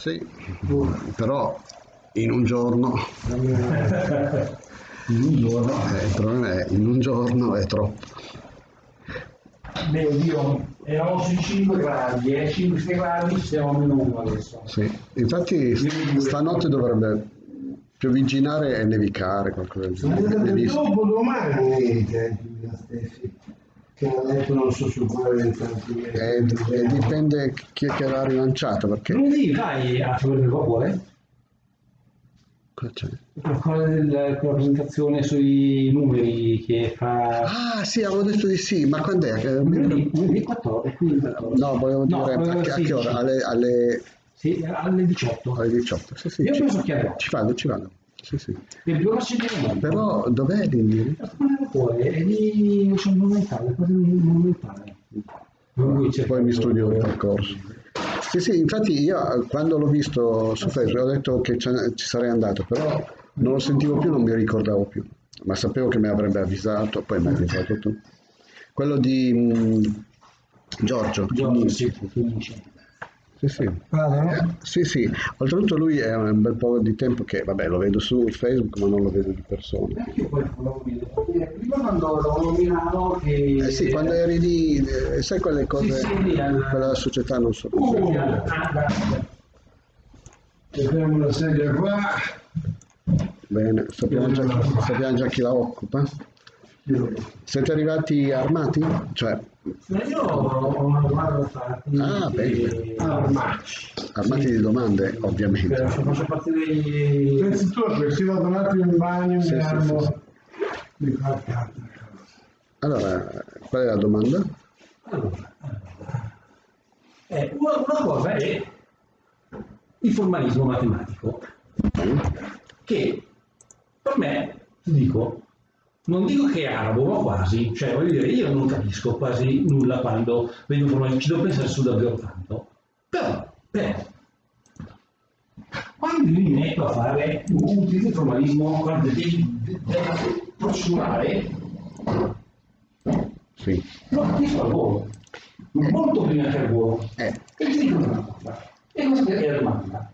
Sì, però in un giorno. In un giorno. Il problema è in un giorno è troppo. Beh, io eravamo sui 5 gradi, 5-6 gradi siamo a meno 1 adesso. Sì, infatti stanotte dovrebbe piovigginare e nevicare, qualcosa del genere. Dopo domani che adesso non so su quale dipende chi è che l'ha rilanciata, perché lunedì vai a fare del vapore? Cosa c'è? Quella della presentazione sui numeri che fa. Ah sì, avevo detto di sì, ma quando è? Lunedì 14. No, volevo dire a che ora? Alle 18. Alle 18, sì, sì. Io penso che andrò. Ci vado. Sì. Però dov'è l'indirizzo? È di monumentale, quasi monumentale. Poi mi studio il percorso. Sì, infatti io quando l'ho visto su Facebook ho detto che ci sarei andato, però non lo sentivo più, non mi ricordavo più, ma sapevo che mi avrebbe avvisato, poi mi hai avvisato tu. Quello di Giorgio. Sì. Sì. Oltretutto lui è un bel po' di tempo che, vabbè, lo vedo su Facebook ma non lo vedo di persona. Anche io poi lo vedo. Prima quando ero a Milano che... sì, quando eri lì, sai quelle cose, quella società non so. Abbiamo la sedia qua. Bene, sappiamo già chi la occupa. Siete arrivati armati? Cioè... Io ho una domanda armati di domande, ovviamente. Faccio partire i... Pensi tu, si vado un attimo in bagno, sì, mi calcata. Allora, qual è la domanda? Una cosa è il formalismo matematico, che per me, ti dico... Non dico che è arabo, ma quasi, cioè voglio dire, io non capisco quasi nulla quando vedo un formalismo, ci devo pensare su davvero tanto, però, quando mi metto a fare un utilizzo di formalismo, quando devi procedurare, sì. Lo capisco al volo, molto prima che al volo, e ti dico una cosa, e questa è la domanda,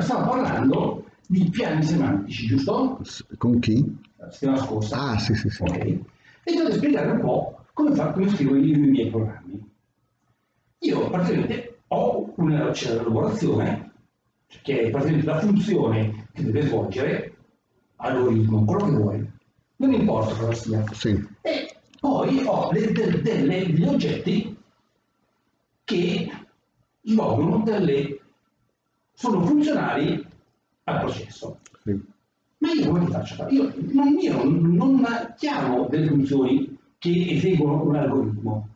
stavo parlando di piani semantici, giusto? Con chi? La settimana scorsa. Ah, sì. Okay. E devo spiegare un po' come scrivo i miei programmi. Io praticamente ho una elaborazione, cioè che è praticamente la funzione che deve svolgere all'algoritmo, quello che vuoi. Non importa cosa sia. Sì. E poi ho degli oggetti che svolgono sono funzionali al processo. Sì. Ma io come faccio a fare? Io non chiamo delle funzioni che eseguono un algoritmo.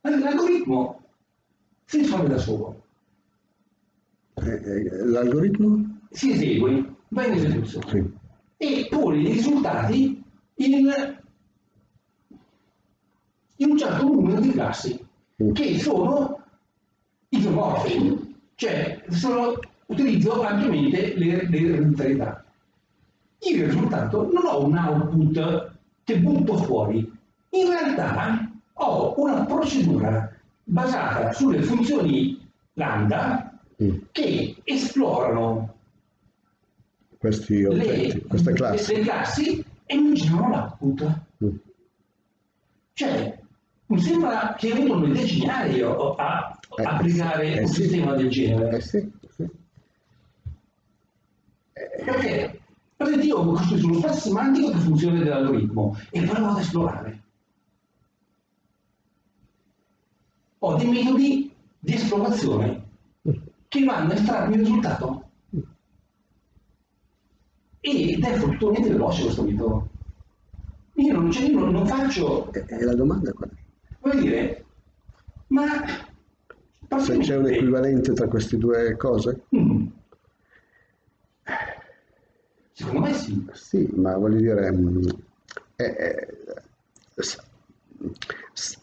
L'algoritmo si risolve da solo. L'algoritmo? Si esegue, va in esecuzione. Sì. E pone i risultati in un certo numero di classi, che sono isomorfi, cioè utilizzo ampiamente le arbitrarietà. Io il risultato non ho un output che butto fuori, in realtà ho una procedura basata sulle funzioni lambda che esplorano questi oggetti, queste classi. Le classi e mi generano l'output. Cioè, mi sembra che vedono il decimario a applicare un sistema del genere. Perché? Perché io ho costruito uno spazio semantico che funziona dell'algoritmo e poi lo vado ad esplorare. Ho dei metodi di esplorazione che vanno a estrarmi il risultato. Ed è fortunatamente veloce questo metodo. Io non faccio... E la domanda è quella. Vuol dire, ma... Se c'è un equivalente tra queste due cose? Secondo me sì. Sì, ma voglio dire,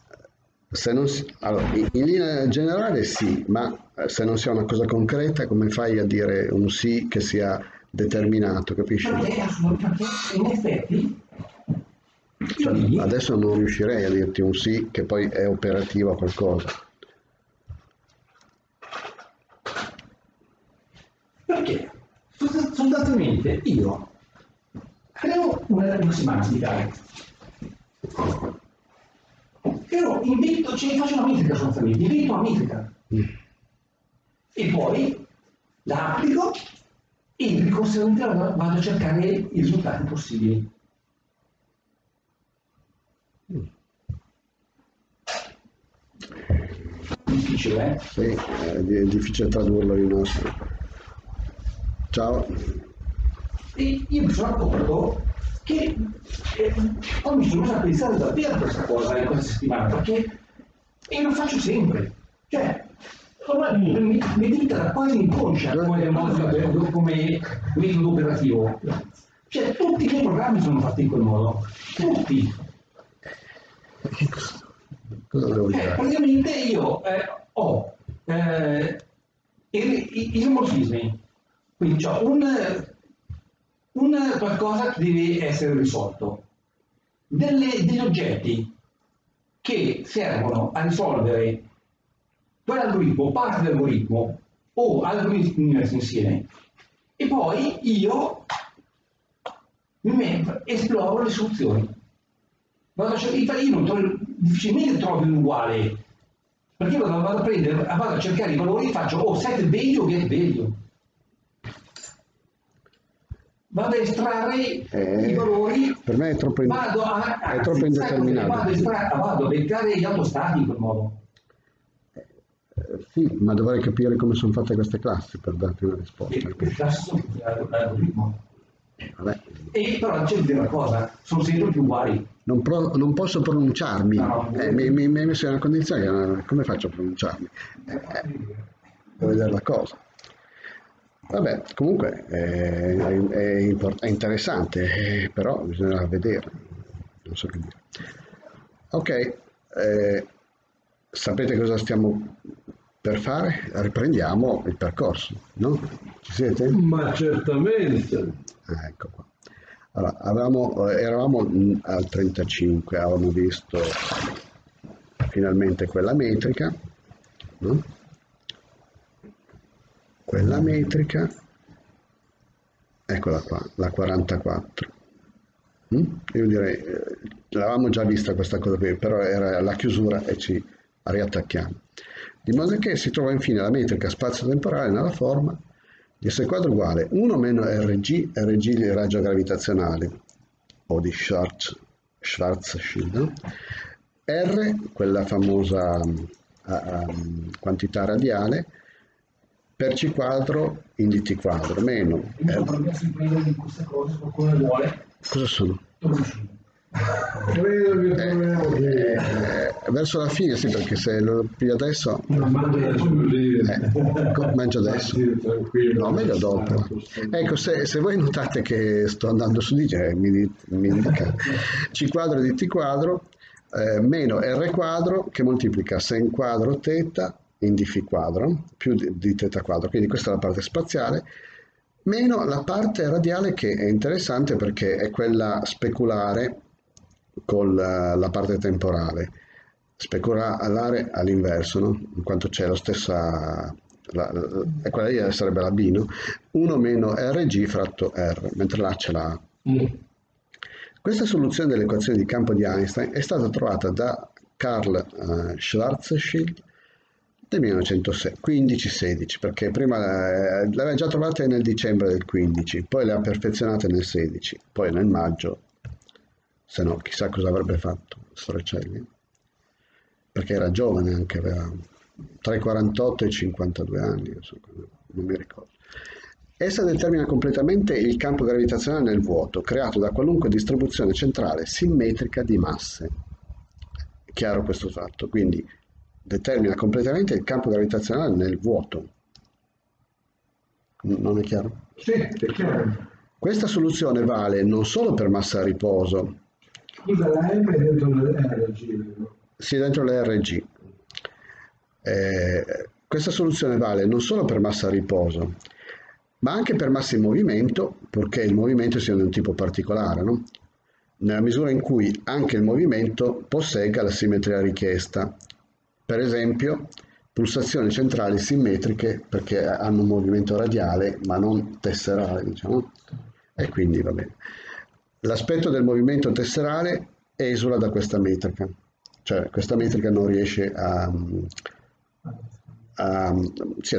se non si, allora, in linea generale sì, ma se non sia una cosa concreta, come fai a dire un sì che sia determinato, capisci? In effetti, cioè, adesso non riuscirei a dirti un sì che poi è operativo a qualcosa. Perché sostanzialmente io creo una semantica, creo, invento, cioè faccio una metrica sostanzialmente, invento una metrica e poi la applico e di conseguenza vado a cercare i risultati possibili. Difficile, eh? Sì, è difficile tradurlo in nostro. Ciao. E io mi sono accorto che poi mi sono messo a pensare davvero questa cosa in questa settimana, perché e lo faccio sempre, cioè ormai mi diventa quasi inconscia come metodo operativo, cioè tutti i miei programmi sono fatti in quel modo, tutti. Praticamente io ho i isomorfismi, quindi ho un qualcosa che deve essere risolto, degli oggetti che servono a risolvere quell'algoritmo, parte dell'algoritmo o algoritmi messi insieme, e poi io esploro le soluzioni. Io non trovo, difficilmente trovo l'uguale, perché vado a cercare i valori e faccio o set value o get value, vado a estrarre i valori, per me è troppo, è troppo indeterminato, vado a beccare gli autostati in quel modo. Sì, ma dovrei capire come sono fatte queste classi per darti una risposta. Le classi sono l'algoritmo. Vabbè. E però c'è una cosa, sono sempre più uguali. Non posso pronunciarmi, no, mi hai messo in una condizione che come faccio a pronunciarmi? Devo vedere la cosa. Vabbè, comunque è interessante, però bisogna vedere, non so che dire. Ok, sapete cosa stiamo per fare? Riprendiamo il percorso, no? Ci siete? Ma certamente! Ecco qua. Allora, eravamo al 35, avevamo visto finalmente quella metrica, no? Quella metrica, eccola qua, la 44. Io direi, l'avevamo già vista questa cosa qui, però era la chiusura e ci riattacchiamo. Di modo che si trova infine la metrica spazio-temporale nella forma di S quadro uguale 1 meno Rg, Rg il raggio gravitazionale, o di Schwarzschild, R, quella famosa quantità radiale, per C quadro in dt quadro, meno... Cosa sono? Verso la fine, sì, perché se lo piglio adesso mangio adesso, no, meglio dopo. Ecco, se voi notate che sto andando su di G, mi indica C quadro di T quadro meno R quadro che moltiplica sen quadro teta in dφ quadro più di teta quadro, quindi questa è la parte spaziale, meno la parte radiale, che è interessante perché è quella speculare con la parte temporale, speculare all'inverso, no? In quanto c'è la stessa, quella lì sarebbe la B, no? 1 meno Rg fratto R, mentre là c'è la A. Questa soluzione dell'equazione di campo di Einstein è stata trovata da Karl Schwarzschild del 1915-16, perché prima l'aveva già trovata nel dicembre del 15, poi le ha perfezionate nel 16, poi nel maggio, se no chissà cosa avrebbe fatto Storcelli, perché era giovane anche, aveva tra i 48 e i 52 anni, non mi ricordo. Essa determina completamente il campo gravitazionale nel vuoto, creato da qualunque distribuzione centrale simmetrica di masse. È chiaro questo fatto, quindi determina completamente il campo gravitazionale nel vuoto. Non è chiaro? Sì, è chiaro. Questa soluzione vale non solo per massa a riposo. Scusa, la M è dentro l'Rg. Sì, dentro l'Rg. Questa soluzione vale non solo per massa a riposo, ma anche per massa in movimento, purché il movimento sia di un tipo particolare, no? Nella misura in cui anche il movimento possegga la simmetria richiesta. Per esempio, pulsazioni centrali simmetriche perché hanno un movimento radiale ma non tesserale, diciamo, e quindi va bene. L'aspetto del movimento tesserale esula da questa metrica, cioè questa metrica non riesce a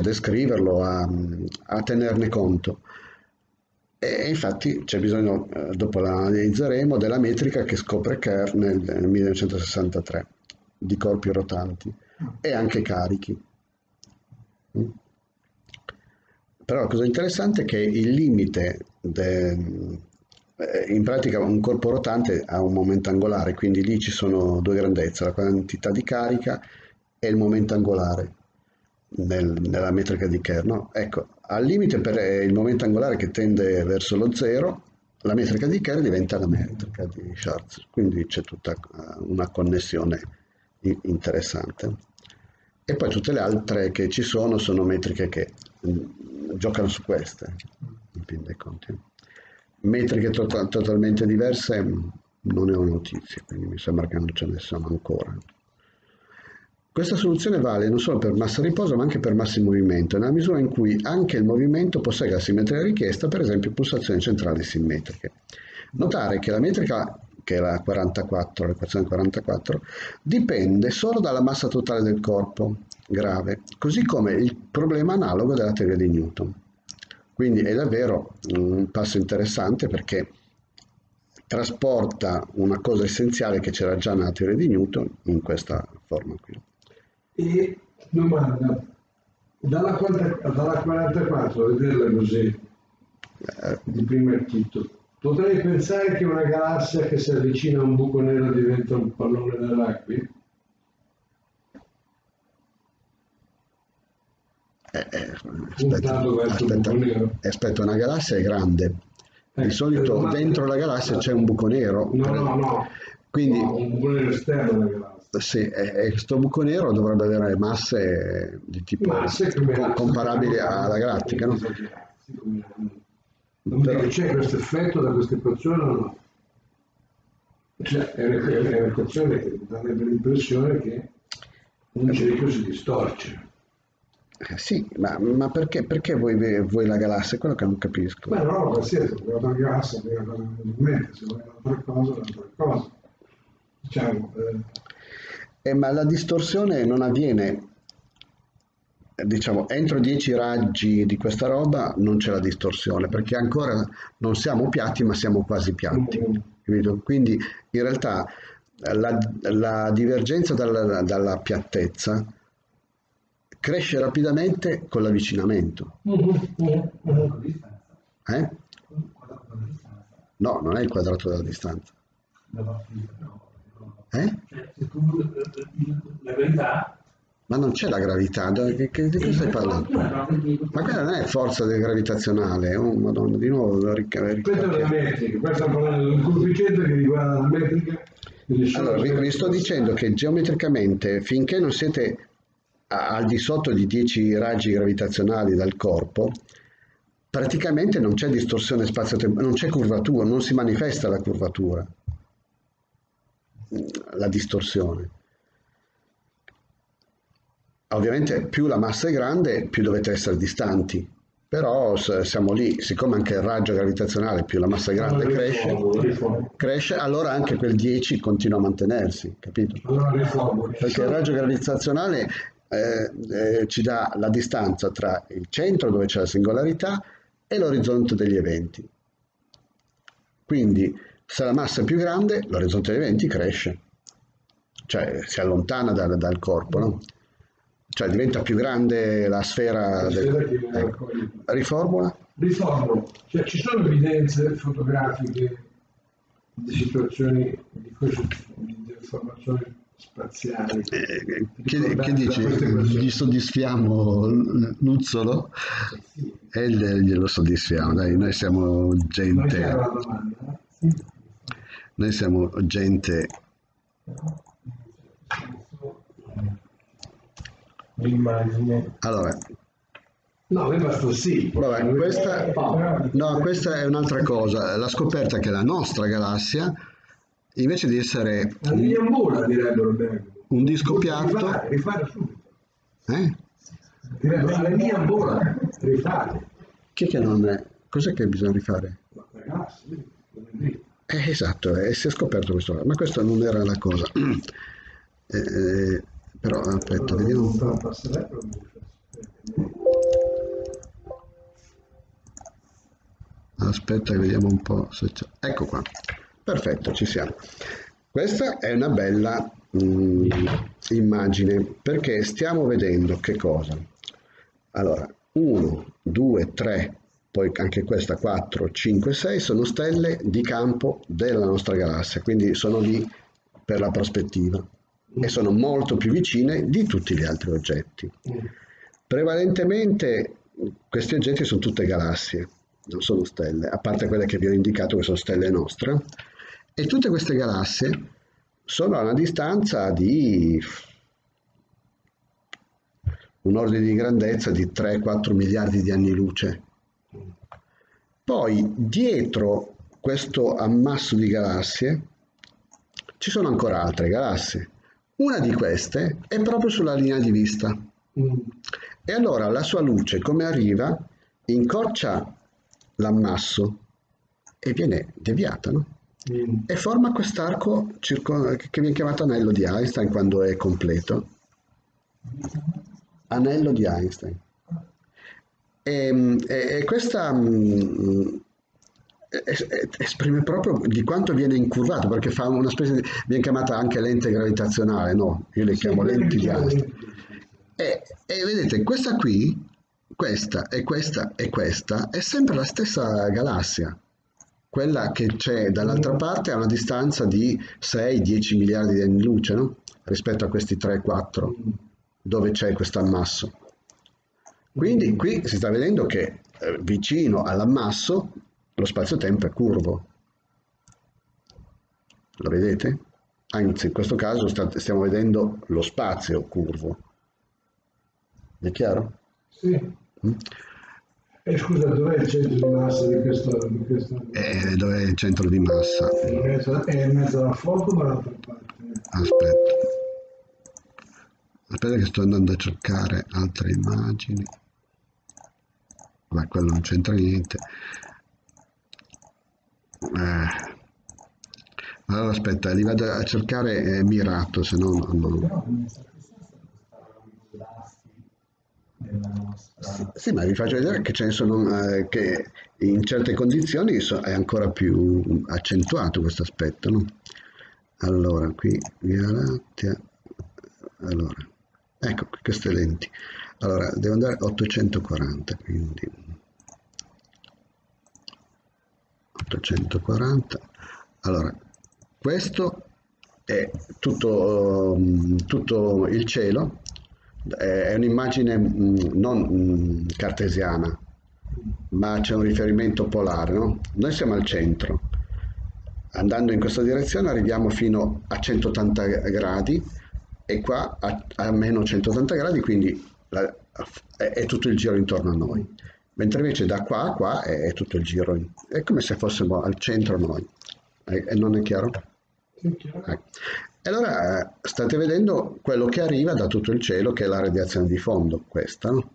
descriverlo, a tenerne conto. E infatti c'è bisogno, dopo la analizzeremo, della metrica che scopre Kerr nel 1963 di corpi rotanti e anche carichi. Però la cosa interessante è che il limite, in pratica un corpo rotante ha un momento angolare, quindi lì ci sono due grandezze, la quantità di carica e il momento angolare nella metrica di Kerr, no? Ecco, al limite per il momento angolare che tende verso lo zero, la metrica di Kerr diventa la metrica di Schwarzschild, quindi c'è tutta una connessione interessante. E poi tutte le altre che ci sono metriche che giocano su queste, in fin dei conti. Metriche totalmente diverse non ne ho notizie, quindi mi sembra che non ce ne sono ancora. Questa soluzione vale non solo per massa riposo ma anche per massa in movimento, nella misura in cui anche il movimento possegga la simmetria richiesta, per esempio pulsazioni centrali simmetriche. Notare che la metrica, che è la 44, l'equazione 44, dipende solo dalla massa totale del corpo grave, così come il problema analogo della teoria di Newton. Quindi è davvero un passo interessante perché trasporta una cosa essenziale che c'era già nella teoria di Newton in questa forma qui. E domanda, dalla 44 a vederla così, di primo acchito, potrei pensare che una galassia che si avvicina a un buco nero diventa un pallone dell'acqua? Aspetta, una galassia è grande, di solito dentro la galassia c'è un buco nero. No. Quindi, un buco nero esterno alla galassia. Sì, e questo buco nero dovrebbe avere masse di tipo comparabili alla galattica, no? Perché c'è questo effetto da questa equazione o no? Cioè, è un'equazione che darebbe l'impressione che un cerchio si distorce. Sì, ma perché voi la galassia? È quello che non capisco. Beh, no, qualsiasi, se vuoi la galassia, se vuoi un'altra cosa, un'altra cosa. Diciamo... ma la distorsione non avviene, diciamo, entro 10 raggi di questa roba non c'è la distorsione, perché ancora non siamo piatti ma siamo quasi piatti, capito? Quindi in realtà la divergenza dalla piattezza cresce rapidamente con l'avvicinamento. No, non è il quadrato della distanza. Cioè, la gravità, ma non c'è la gravità, di cosa stai parlando? Ma quella non è forza gravitazionale, madonna, di nuovo questa è la metrica, questa è un coefficiente che riguarda la metrica. Allora, vi sto dicendo che geometricamente, finché non siete al di sotto di 10 raggi gravitazionali dal corpo, praticamente non c'è distorsione spazio-tempo, non c'è curvatura, non si manifesta la curvatura, la distorsione. Ovviamente più la massa è grande più dovete essere distanti, però siamo lì, siccome anche il raggio gravitazionale, più la massa grande cresce, allora anche quel 10 continua a mantenersi, capito? Perché il raggio gravitazionale ci dà la distanza tra il centro dove c'è la singolarità e l'orizzonte degli eventi. Quindi se la massa è più grande, l'orizzonte degli eventi cresce, cioè si allontana dal corpo, no? Cioè diventa più grande la sfera. Riformula. Cioè, ci sono evidenze fotografiche di situazioni di informazioni spaziali. Che dici? Gli soddisfiamo Nuzzolo? Sì. E glielo soddisfiamo, dai, noi siamo gente. Noi siamo gente l'immagine. Allora no, basta, sì. Vabbè, questa è un'altra cosa, la scoperta che la nostra galassia, invece di essere un disco piatto, La mia ancora rifare. Che non... Cos'è che bisogna rifare? Esatto, si è scoperto questo. Ma questa non era la cosa. Però aspetta, vediamo un po'. Aspetta che vediamo un po' se c'è. Ecco qua. Perfetto, ci siamo. Questa è una bella immagine, perché stiamo vedendo che cosa? Allora, 1, 2, 3, poi anche questa 4, 5, 6 sono stelle di campo della nostra galassia, quindi sono lì per la prospettiva e sono molto più vicine di tutti gli altri oggetti. Prevalentemente questi oggetti sono tutte galassie, non sono stelle, a parte quelle che vi ho indicato che sono stelle nostre, e tutte queste galassie sono a una distanza di un ordine di grandezza di 3-4 miliardi di anni luce. Poi dietro questo ammasso di galassie ci sono ancora altre galassie, una di queste è proprio sulla linea di vista e allora la sua luce come arriva incorcia l'ammasso e viene deviata, no? E forma quest'arco che viene chiamato anello di Einstein quando è completo. Anello di Einstein. E questa esprime proprio di quanto viene incurvato, perché fa una specie di, viene chiamata anche lente gravitazionale, no? Io le chiamo lenti di Einstein. E vedete, questa qui, questa e questa e questa è sempre la stessa galassia. Quella che c'è dall'altra parte a una distanza di 6-10 miliardi di anni luce, no? Rispetto a questi 3-4, dove c'è questo ammasso. Quindi qui si sta vedendo che vicino all'ammasso lo spazio-tempo è curvo. Lo vedete? Anzi, in questo caso stiamo vedendo lo spazio curvo. È chiaro? Sì. E scusa, dov'è il centro di massa di questo? Dov'è il centro di massa? È in mezzo al fuoco ma l'altra parte? Aspetta che sto andando a cercare altre immagini. Ma quello non c'entra niente. Allora aspetta, li vado a cercare mirato, se no non... Sì, ma vi faccio vedere che ce ne sono che in certe condizioni è ancora più accentuato questo aspetto, no? Allora, qui via Lattea. Allora, ecco queste lenti. Allora, devo andare a 840, quindi 840. Allora, questo è tutto il cielo. È un'immagine non cartesiana, ma c'è un riferimento polare, no? Noi siamo al centro, andando in questa direzione arriviamo fino a 180 gradi e qua a meno 180 gradi, quindi è tutto il giro intorno a noi, mentre invece da qua a qua è tutto il giro, è come se fossimo al centro noi, e non è chiaro? E allora state vedendo quello che arriva da tutto il cielo, che è la radiazione di fondo, questa, no?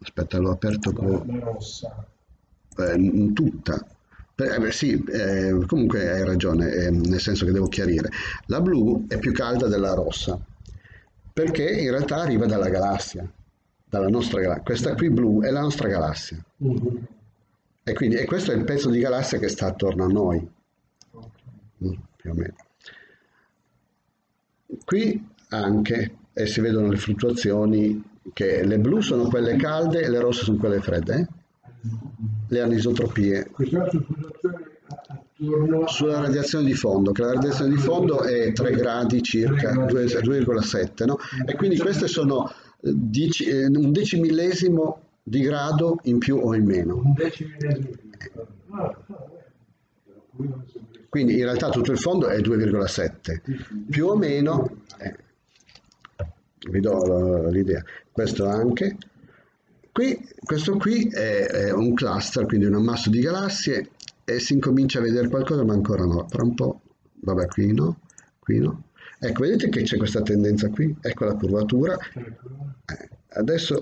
Aspetta, l'ho aperto con... rossa. Tutta. Sì, comunque hai ragione, nel senso che devo chiarire. La blu è più calda della rossa, perché in realtà arriva dalla galassia, dalla nostra galassia. Questa qui blu è la nostra galassia. E quindi questo è il pezzo di galassia che sta attorno a noi. Più o meno qui anche si vedono le fluttuazioni, che le blu sono quelle calde e le rosse sono quelle fredde, le anisotropie sulla radiazione di fondo, che la radiazione di fondo è 3 gradi circa, 2,7, no? E quindi queste sono un decimillesimo di grado in più o in meno, un decimillesimo di grado. Quindi in realtà tutto il fondo è 2,7, più o meno, vi do l'idea, questo anche. Questo qui è un cluster, quindi un ammasso di galassie, e si incomincia a vedere qualcosa, ma ancora no, tra un po', vabbè qui no, Ecco, vedete che c'è questa tendenza qui? Ecco la curvatura. Adesso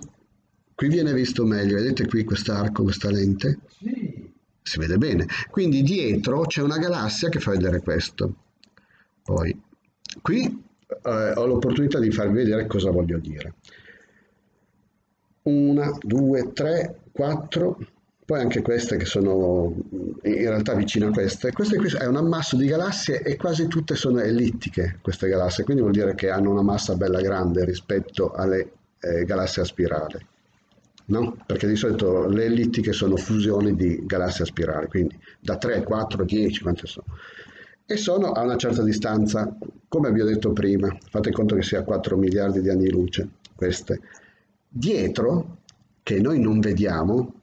qui viene visto meglio, vedete qui quest'arco, questa lente? Sì. Si vede bene. Quindi dietro c'è una galassia che fa vedere questo. Poi qui ho l'opportunità di farvi vedere cosa voglio dire. 1, 2, 3, 4... Poi anche queste che sono in realtà vicine a queste. Queste qui è un ammasso di galassie e quasi tutte sono ellittiche queste galassie, quindi vuol dire che hanno una massa bella grande rispetto alle galassie a spirale, no? Perché di solito le ellittiche sono fusioni di galassie a spirale, quindi da 3, 4, 10, quante sono. E sono a una certa distanza, come vi ho detto prima, fate conto che sia 4 miliardi di anni luce, queste. Dietro, che noi non vediamo,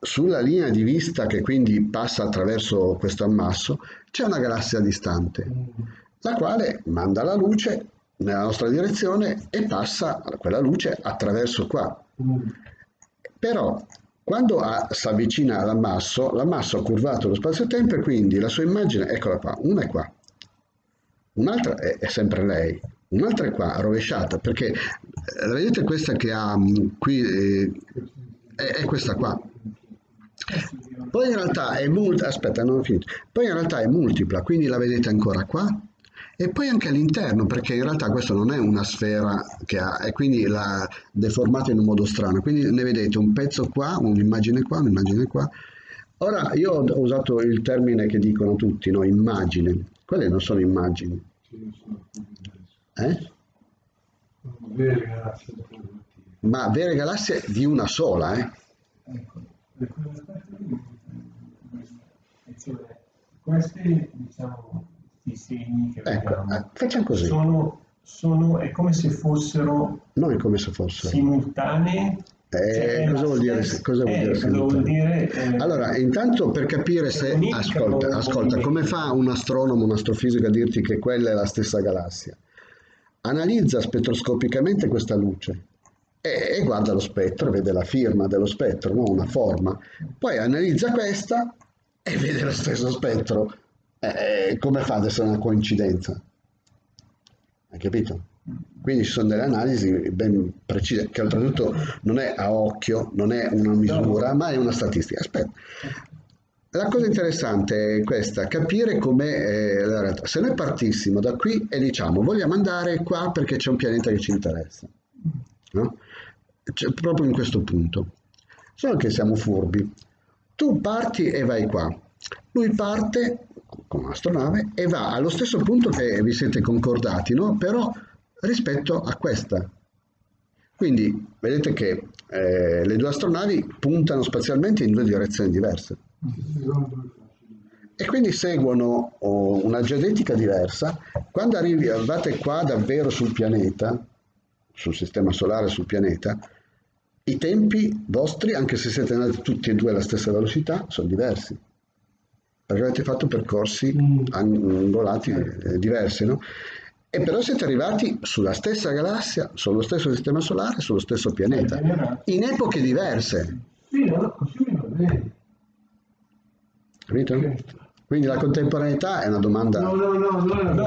sulla linea di vista che quindi passa attraverso questo ammasso, c'è una galassia distante, la quale manda la luce nella nostra direzione e passa quella luce attraverso qua. Però quando si avvicina all'ammasso, l'ammasso ha curvato lo spazio-tempo e quindi la sua immagine, eccola qua, una è qua, un'altra è sempre lei, un'altra è qua, rovesciata, perché vedete questa che ha qui... è questa qua. Poi in realtà è multipla, aspetta, non ho finito. Poi in realtà è multipla, quindi la vedete ancora qua e poi anche all'interno, perché in realtà questo non è una sfera che ha, e quindi l'ha deformata in un modo strano, quindi ne vedete un pezzo qua, un'immagine qua, un'immagine qua. Ora io ho usato il termine che dicono tutti, no? Immagine. Quelle non sono immagini. Eh? Ma vere galassie di una sola, eh? Ecco, per quella parte questi, diciamo, i segni che vediamo, ecco, facciamo così. Sono è come se fossero, non è come se fossero simultanee. Cioè, cosa vuol dire? Cosa vuol dire allora, intanto per capire se... Ascolta, come fa un astronomo, un astrofisico a dirti che quella è la stessa galassia? Analizza spettroscopicamente questa luce. E guarda lo spettro, vede la firma dello spettro, no? Una forma. Poi analizza questa e vede lo stesso spettro. Come fa ad essere una coincidenza? Hai capito? Quindi ci sono delle analisi ben precise, che oltretutto non è a occhio, non è una misura, ma è una statistica. Aspetta. La cosa interessante è questa, capire com'è la realtà. Se noi partissimo da qui e diciamo vogliamo andare qua perché c'è un pianeta che ci interessa, no? Cioè, proprio in questo punto, solo che siamo furbi, tu parti e vai qua, lui parte con l'astronave e va allo stesso punto che vi siete concordati, no? Però rispetto a questa, quindi vedete che le due astronavi puntano spazialmente in due direzioni diverse e quindi seguono una geodetica diversa. Quando arrivate qua davvero sul pianeta, sul sistema solare, sul pianeta, i tempi vostri, anche se siete andati tutti e due alla stessa velocità, sono diversi, perché avete fatto percorsi angolati diversi, no? E però siete arrivati sulla stessa galassia, sullo stesso sistema solare, sullo stesso pianeta, in epoche diverse. Sì, così va bene. Capito? Quindi la contemporaneità è una domanda... No.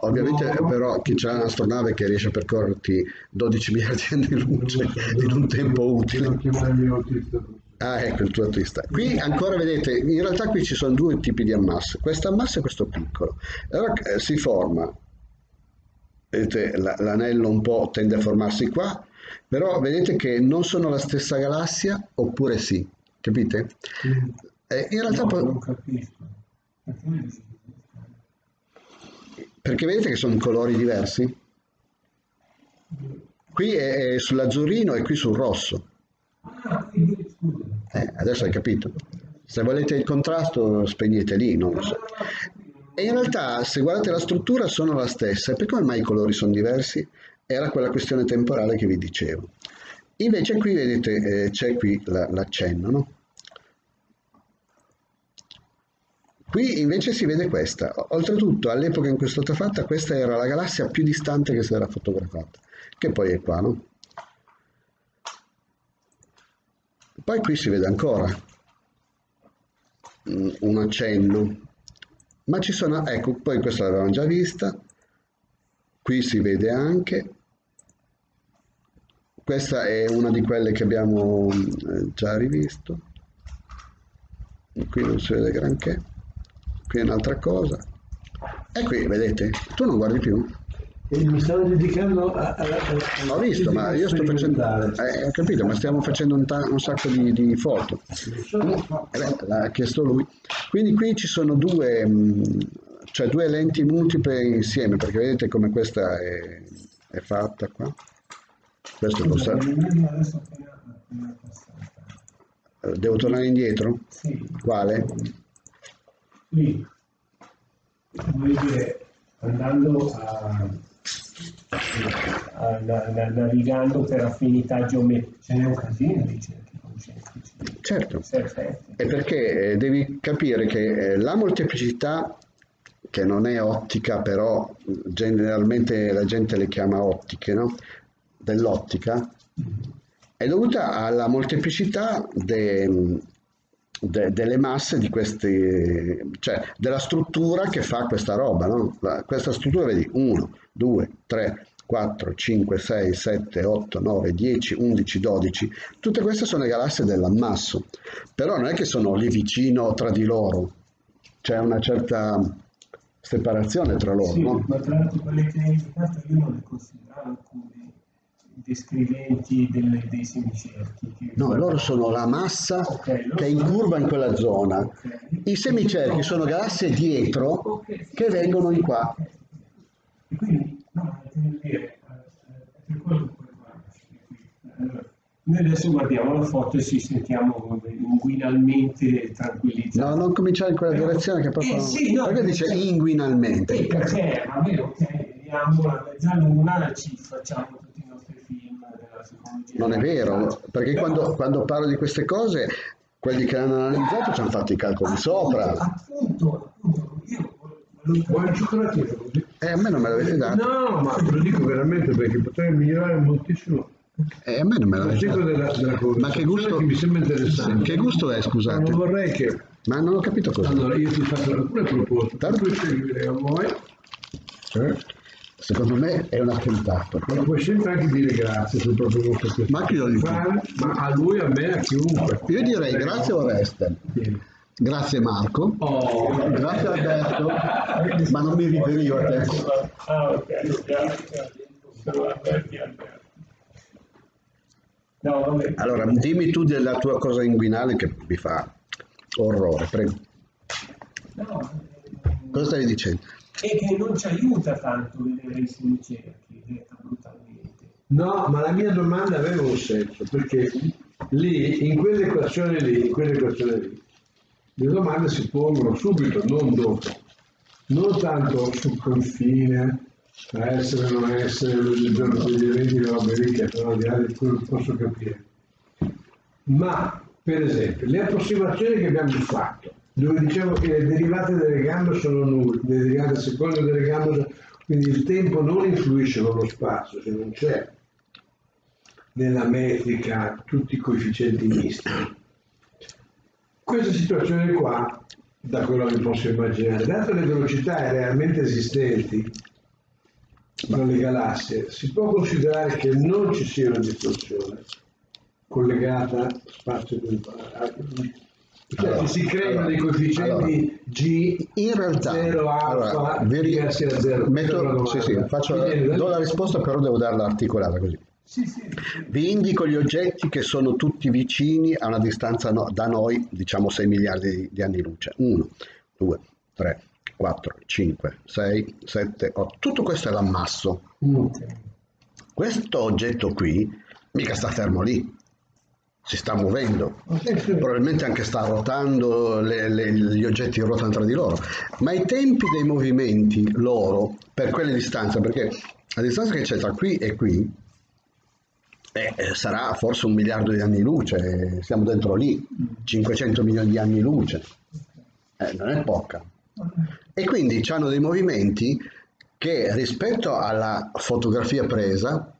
Ovviamente però chi c'ha un'astronave che riesce a percorrerti 12 miliardi di anni luce in un tempo utile. Ah, ecco il tuo autista. Qui ancora vedete, in realtà qui ci sono due tipi di ammasso, questo ammasso e questo piccolo. Allora si forma, vedete, l'anello un po' tende a formarsi qua, però vedete che non sono la stessa galassia, oppure sì, capite? In realtà no, non capisco. Perché vedete che sono colori diversi? Qui è sull'azzurrino e qui sul rosso. Adesso hai capito. Se volete il contrasto spegnete lì, non lo so. E in realtà se guardate la struttura sono la stessa. Perché come mai i colori sono diversi? Era quella questione temporale che vi dicevo. Invece qui vedete c'è qui l'accenno, no? Qui invece si vede questa, oltretutto all'epoca in cui è stata fatta questa era la galassia più distante che si era fotografata, che poi è qua, no? Poi qui si vede ancora un accenno, ma ci sono, ecco, poi questa l'avevamo già vista, qui si vede anche, questa è una di quelle che abbiamo già rivisto, qui non si vede granché, qui è un'altra cosa, e qui vedete, tu non guardi più. E mi stavo dedicando a ho visto, ma io sto facendo, ho capito, ma stiamo facendo un sacco di foto, l'ha chiesto lui. Quindi qui ci sono due lenti multiple insieme, perché vedete come questa è fatta qua. Questo lo sa. Devo tornare indietro? Sì. Quale? Lì, vuol dire andando navigando per affinità geometrica. Ce n'è un casino di certi concetti. Certo, è perché devi capire che la molteplicità, che non è ottica, però generalmente la gente le chiama ottiche, no? Dell'ottica, è dovuta alla molteplicità delle masse di questi, cioè della struttura che fa questa roba, no? Questa struttura, vedi, 1, 2, 3, 4, 5, 6, 7, 8, 9, 10, 11, 12, tutte queste sono le galassie dell'ammasso, però non è che sono lì vicino tra di loro, c'è una certa separazione tra loro. Sì, no? Ma tra l'altro quelle che hai indicato io non le consideravo alcune descriventi dei semicerchi. No, loro sono la massa, okay, che è in curva in quella zona. Okay. I semicerchi sono galassie dietro, okay, che vengono in qua. E quindi, no, per quello che guarda. Noi adesso guardiamo la foto e ci sentiamo inguinalmente tranquillizzati. No, non cominciare in quella direzione, che proprio sì, no, perché dice inguinalmente? Perché, va bene, ok, vediamo, già l'una ci facciamo tutti i nostri film della psicologia. Non è vero, perché quando parlo di queste cose, quelli che l'hanno analizzato ci hanno fatto i calcoli sopra. Appunto, io voglio cioccolatino. A me non me l'avete dato. No, ma te lo dico veramente perché potrei migliorare moltissimo. A me non me l'avete dato. Ma che gusto, che mi sembra interessante. Che gusto è, scusate? Non vorrei che... Ma non ho capito cosa. Allora, io ti faccio alcune proposte. Tanto tu scegliere a voi. Secondo me è un attentato. Ma puoi sempre anche dire grazie, sul proprio gusto. Ma chi lo dice? Ma a lui, a me, a chiunque. Io direi grazie Oreste. Sì. Grazie Marco. Oh, grazie Alberto. Ma non mi riferivo a te. Ah, ok, grazie. Sono Alberto. No, vabbè. Allora, dimmi tu della tua cosa inguinale che mi fa orrore, prego. No. Cosa stavi dicendo? E che non ci aiuta tanto vedere i semicerchi, detta brutalmente. No, ma la mia domanda aveva un senso, perché lì, in quell'equazione lì, le domande si pongono subito, non dopo. Non tanto sul confine, tra essere e non essere, il giorno degli eventi che va bene, però al di là di quello posso capire. Ma, per esempio, le approssimazioni che abbiamo fatto, dove dicevo che le derivate delle gambe sono nulle, le derivate seconde delle gambe, quindi il tempo non influisce nello spazio, se non c'è nella metrica tutti i coefficienti misti. Questa situazione qua, da quello che posso immaginare, dato le velocità realmente esistenti tra le galassie, si può considerare che non ci sia una distorsione collegata spazio-temporale. Cioè, allora, si creano dei coefficienti G, in realtà 0 alfa, diversi da 0. Do la risposta, però devo darla articolata così. Sì. Vi indico gli oggetti che sono tutti vicini a una distanza da noi, diciamo 6 miliardi di anni luce. 1, 2, 3, 4, 5, 6, 7, 8. Tutto questo è l'ammasso. Okay. Questo oggetto qui mica sta fermo lì. Si sta muovendo, probabilmente anche sta rotando, gli oggetti rotano tra di loro, ma i tempi dei movimenti loro, per quelle distanze, perché la distanza che c'è tra qui e qui sarà forse 1 miliardo di anni luce, siamo dentro lì, 500 milioni di anni luce, non è poca, e quindi hanno dei movimenti che rispetto alla fotografia presa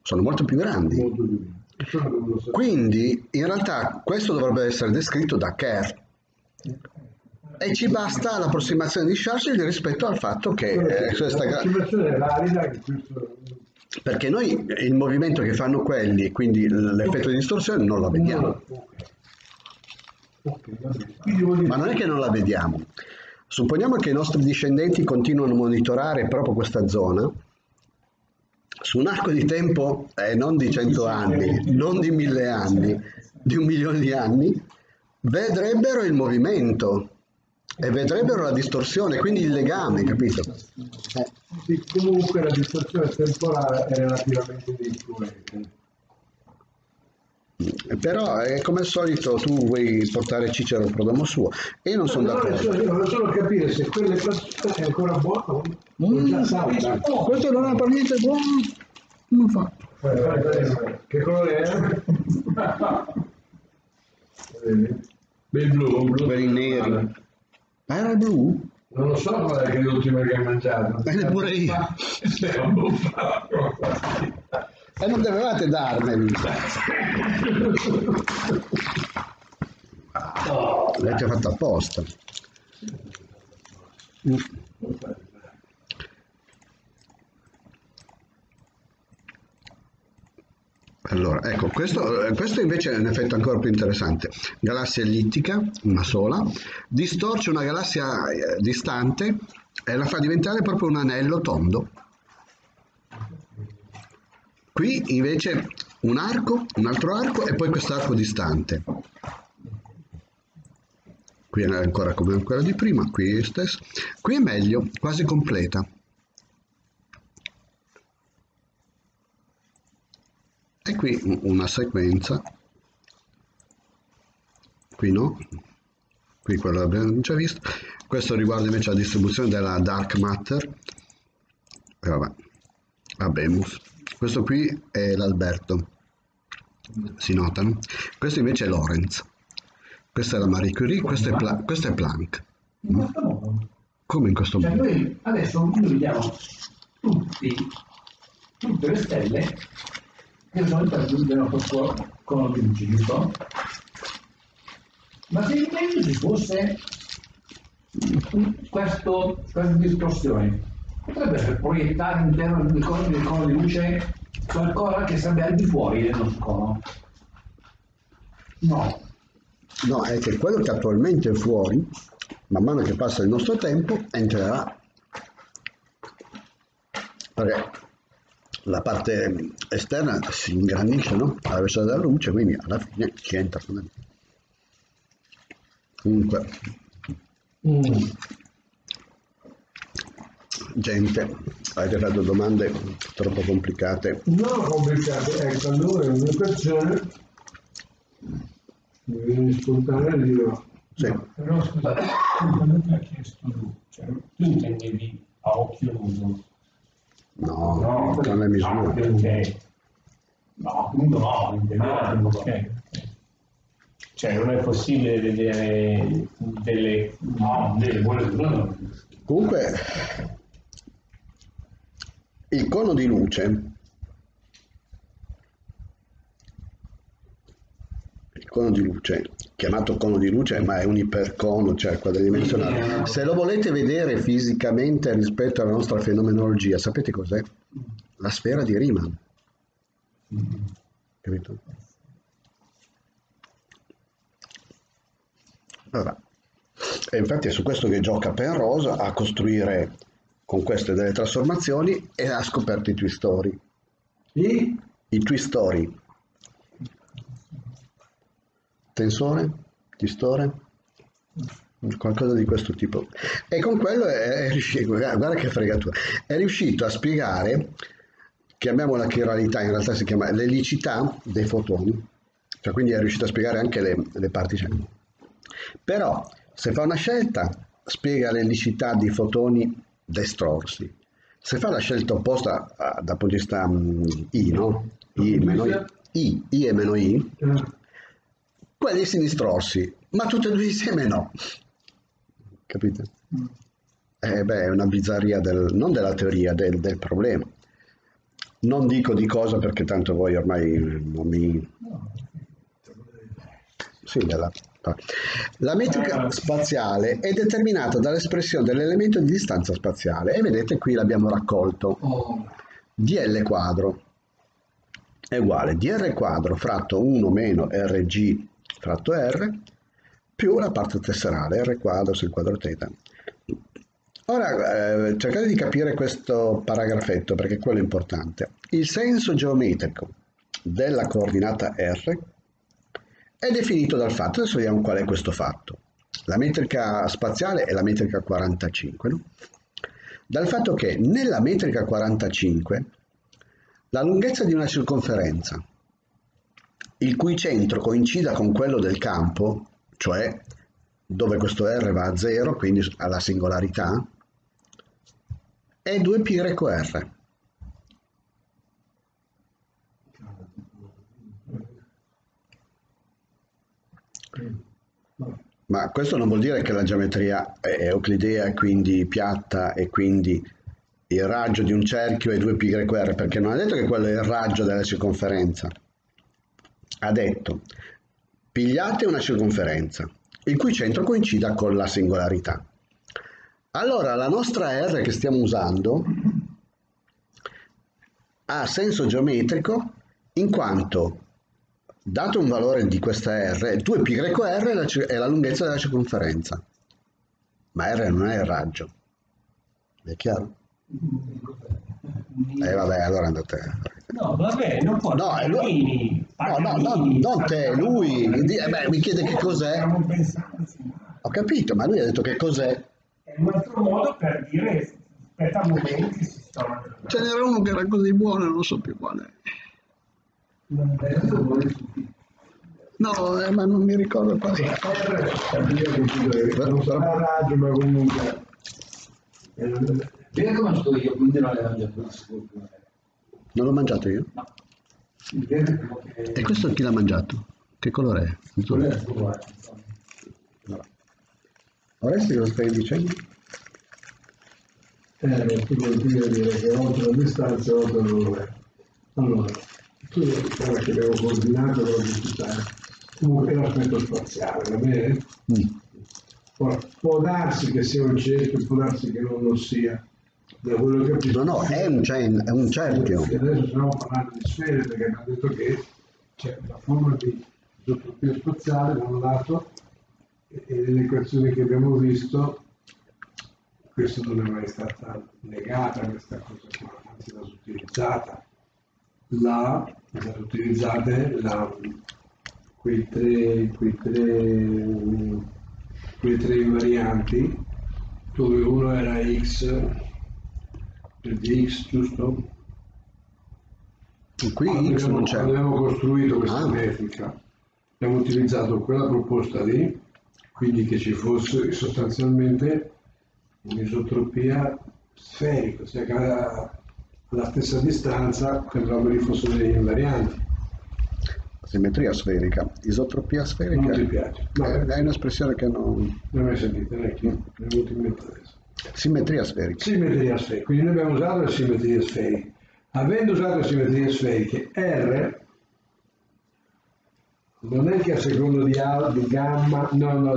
sono molto più grandi. Quindi in realtà questo dovrebbe essere descritto da Kerr e ci basta l'approssimazione di Schwarzschild rispetto al fatto che questa l'approssimazione è valida, perché noi il movimento che fanno quelli, quindi l'effetto di distorsione, non la vediamo. Ma non è che non la vediamo. Supponiamo che i nostri discendenti continuano a monitorare proprio questa zona su un arco di tempo non di 100 anni, non di 1000 anni, di 1 milione di anni, vedrebbero il movimento e vedrebbero la distorsione, quindi il legame, capito? Sì, comunque la distorsione temporale è relativamente discurente. Però è come al solito, tu vuoi portare Cicero al prodomo suo e io non sono d'accordo. Io voglio solo capire se quelle persone è ancora buono. No, questo non è per niente buono, non fa. Che colore è? Bel blu, per il nero. Ma era blu? Non lo so qual è l'ultima che hai mangiato. Ma neppure io. E non dovevate darmeli. L'avete fatto apposta. Allora, ecco, questo invece è un effetto ancora più interessante. Galassia ellittica, una sola, distorce una galassia distante e la fa diventare proprio un anello tondo. Qui invece un arco, un altro arco e poi quest'arco distante. Qui è ancora come quella di prima, qui stesso. Qui è meglio, quasi completa. E qui una sequenza. Qui no. Qui quello l'abbiamo già visto. Questo riguarda invece la distribuzione della dark matter. E vabbè, abemus. Questo qui è l'Alberto, si notano. Questo invece è Lorenz, questa è la Marie Curie, questo è Planck. In questo modo? Come in questo modo? Cioè noi adesso vediamo tutte le stelle che sono raggiunte questo cono cilindrico. Ma se invece ci fosse questa distorsione, potrebbe proiettare all'interno del cono di luce qualcosa che sarebbe al di fuori del nostro cono. No. No, è che quello che attualmente è fuori, man mano che passa il nostro tempo, entrerà. Perché la parte esterna si ingrandisce, no? Alla velocità della luce, quindi alla fine ci entra. Comunque. Gente, avete fatto domande troppo complicate. Non complicate, ecco, allora è un'equazione mi viene spontanea di no. Sì. Però scusate, quando ti ha chiesto tu, cioè, tu intendevi a occhio nudo? No, con le misure. No, ok. Cioè non è possibile vedere delle... No. Comunque... Il cono di luce, chiamato cono di luce, ma è un ipercono, cioè quadridimensionale. Se lo volete vedere fisicamente rispetto alla nostra fenomenologia, sapete cos'è? La sfera di Riemann. Capito? Allora, e infatti è su questo che gioca Penrose a costruire... con queste delle trasformazioni, e ha scoperto i twistori. I twistori. Tensore, twistore, qualcosa di questo tipo. E con quello è riuscito, guarda che fregatura, è riuscito a spiegare, chiamiamola chiralità, in realtà si chiama l'elicità dei fotoni, cioè quindi è riuscito a spiegare anche le particelle. Però, se fa una scelta, spiega l'elicità dei fotoni distorsi. Se fa la scelta opposta dal punto di vista I, no? I e meno I, quelli si distorsi, ma tutti e due insieme no. Capite? È una bizzarria non della teoria, del problema. Non dico di cosa perché tanto voi ormai non mi... Sì, la metrica spaziale è determinata dall'espressione dell'elemento di distanza spaziale, e vedete qui l'abbiamo raccolto. Dl quadro è uguale a dr quadro fratto 1 meno rg fratto r più la parte tesserale, r quadro sul quadro teta. Ora cercate di capire questo paragrafetto perché quello è importante. Il senso geometrico della coordinata r è definito dal fatto, adesso vediamo qual è questo fatto. La metrica spaziale è la metrica 45, no? Dal fatto che nella metrica 45 la lunghezza di una circonferenza il cui centro coincida con quello del campo, cioè dove questo R va a 0, quindi alla singolarità, è 2π greco R. Ma questo non vuol dire che la geometria è euclidea, quindi piatta, e quindi il raggio di un cerchio è 2π greco R, perché non ha detto che quello è il raggio della circonferenza. Ha detto, pigliate una circonferenza il cui centro coincida con la singolarità. Allora la nostra R che stiamo usando ha senso geometrico in quanto, dato un valore di questa R, 2πr è la lunghezza della circonferenza, ma R non è il raggio. È chiaro? Vabbè, allora andate. No, vabbè, non può. No, lui. Non te, lui. Mi chiede che cos'è. Ho capito, ma lui ha detto che cos'è. È un altro modo per dire, aspetta un momento, si sta. Ce n'era uno che era così buono, non so più qual è. No, ma non mi ricordo qual è. Ma comunque. Viene che mangio io, quindi non l'ho mangiato. Non l'ho mangiato io? No. E questo chi l'ha mangiato? Che colore è? Il tuo colore? No. Oresti, cosa stai dicendo? Tu continui a dire che oltre la distanza, oltre l'ora. Allora, tu guarda che avevo coordinato la velocità, comunque l'aspetto spaziale, va bene? Ora, può darsi che sia un cerchio, può darsi che non lo sia. Da quello che ho capito, no, è un cerchio. Adesso stiamo parlando di sfere perché abbiamo detto che c'è una forma di isotropia spaziale da un lato, e nelle equazioni che abbiamo visto questo non è mai stata negata, questa cosa qua, anzi l'ha utilizzata. Quei tre invarianti, dove uno era x di x, giusto? Qui x non c'è. Abbiamo costruito questa metrica, abbiamo utilizzato quella proposta lì, quindi che ci fosse sostanzialmente un'isotropia sferica, cioè che alla stessa distanza quell'albero fossero degli invarianti. Simmetria sferica, isotropia sferica. Non ti piace? No. È un'espressione che non hai sentito, non è che è venuto in mente adesso. Simmetria sferica. Simmetria sferica, quindi noi abbiamo usato le simmetrie sferiche. Avendo usato le simmetrie sferiche, R non è che a seconda di alfa, di gamma,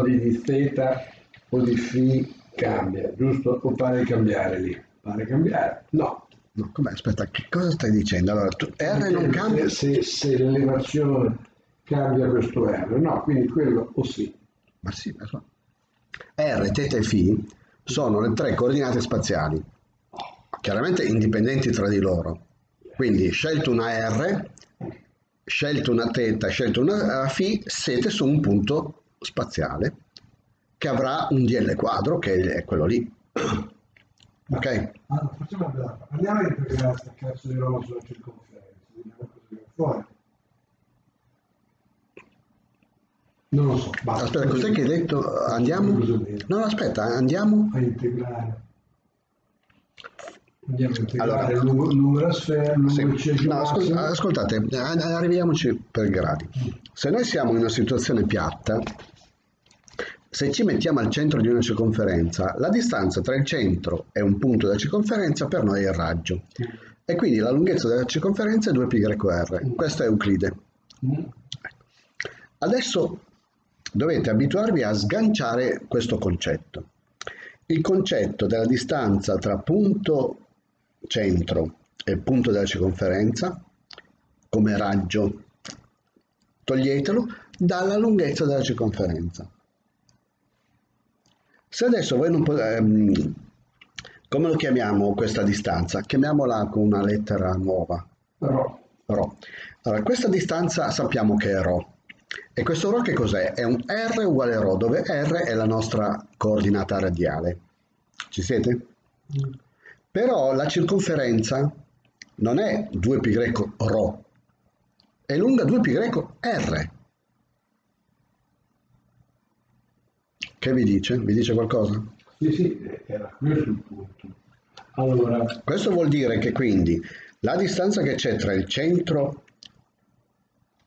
di theta o di phi cambia, giusto? O pare cambiare lì? Pare cambiare? No. No, com'è? Aspetta, che cosa stai dicendo? Allora, R non cambia? Se l'elevazione cambia questo R, no, quindi quello o sì. Ma sì, ma so. R, theta e phi sono le tre coordinate spaziali, chiaramente indipendenti tra di loro, quindi scelto una R, scelto una teta, scelto una phi, siete su un punto spaziale che avrà un dl quadro che è quello lì. Ok? Allora, facciamo una bella, parliamo di questa cazzo di roba sulla circonferenza, vediamo cosa viene fuori. Non lo so. Basta. Aspetta, cos'è che hai detto? Andiamo? No, aspetta, andiamo a integrare. Andiamo a integrare il numero a sfera, no, ascoltate, arriviamoci per gradi. Se noi siamo in una situazione piatta, se ci mettiamo al centro di una circonferenza, la distanza tra il centro e un punto della circonferenza per noi è il raggio. e quindi la lunghezza della circonferenza è 2πr. Questo è Euclide. Adesso dovete abituarvi a sganciare questo concetto. Il concetto della distanza tra punto centro e punto della circonferenza come raggio, toglietelo dalla lunghezza della circonferenza. Se adesso voi non potete... come lo chiamiamo questa distanza? Chiamiamola con una lettera nuova. Rho. Rho. Allora, questa distanza sappiamo che è Rho. E questo Rho che cos'è? È un R uguale Rho, dove R è la nostra coordinata radiale. Ci siete? Però la circonferenza non è 2π Rho, è lunga 2π R. Che vi dice? Vi dice qualcosa? Sì, sì, era questo il punto. Allora... questo vuol dire che quindi la distanza che c'è tra il centro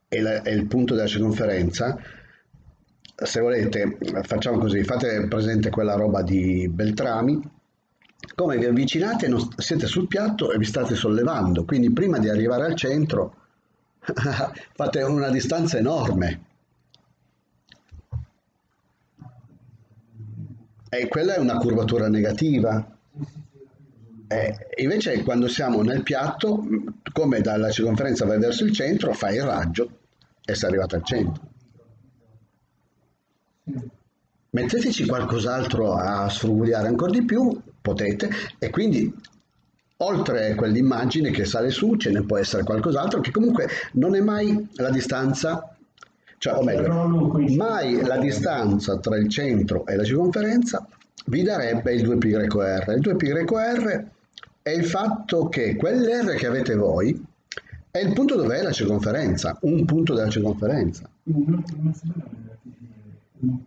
e il punto della circonferenza, se volete, facciamo così, fate presente quella roba di Beltrami, come vi avvicinate, siete sul piatto e vi state sollevando, quindi prima di arrivare al centro fate una distanza enorme. E quella è una curvatura negativa. Invece quando siamo nel piatto, come dalla circonferenza vai verso il centro, fai il raggio e sei arrivato al centro. Metteteci qualcos'altro a sfrugugliare ancora di più, potete, e quindi oltre a quell'immagine che sale su ce ne può essere qualcos'altro che comunque non è mai la distanza, cioè, o meglio, mai la distanza tra il centro e la circonferenza vi darebbe il 2πr. Il 2πr è il fatto che quell'R che avete voi è il punto dove è la circonferenza, un punto della circonferenza. Un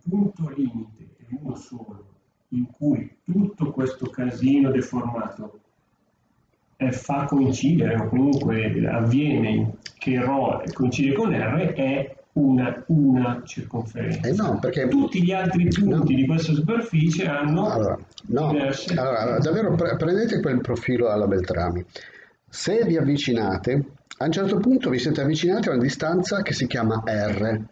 punto limite è uno solo, in cui tutto questo casino deformato fa coincidere, o comunque avviene che Rho coincide con R, è una circonferenza. No, perché tutti gli altri punti di questa superficie hanno diverse... Allora, davvero prendete quel profilo alla Beltrami. Se vi avvicinate, a un certo punto vi siete avvicinati a una distanza che si chiama R.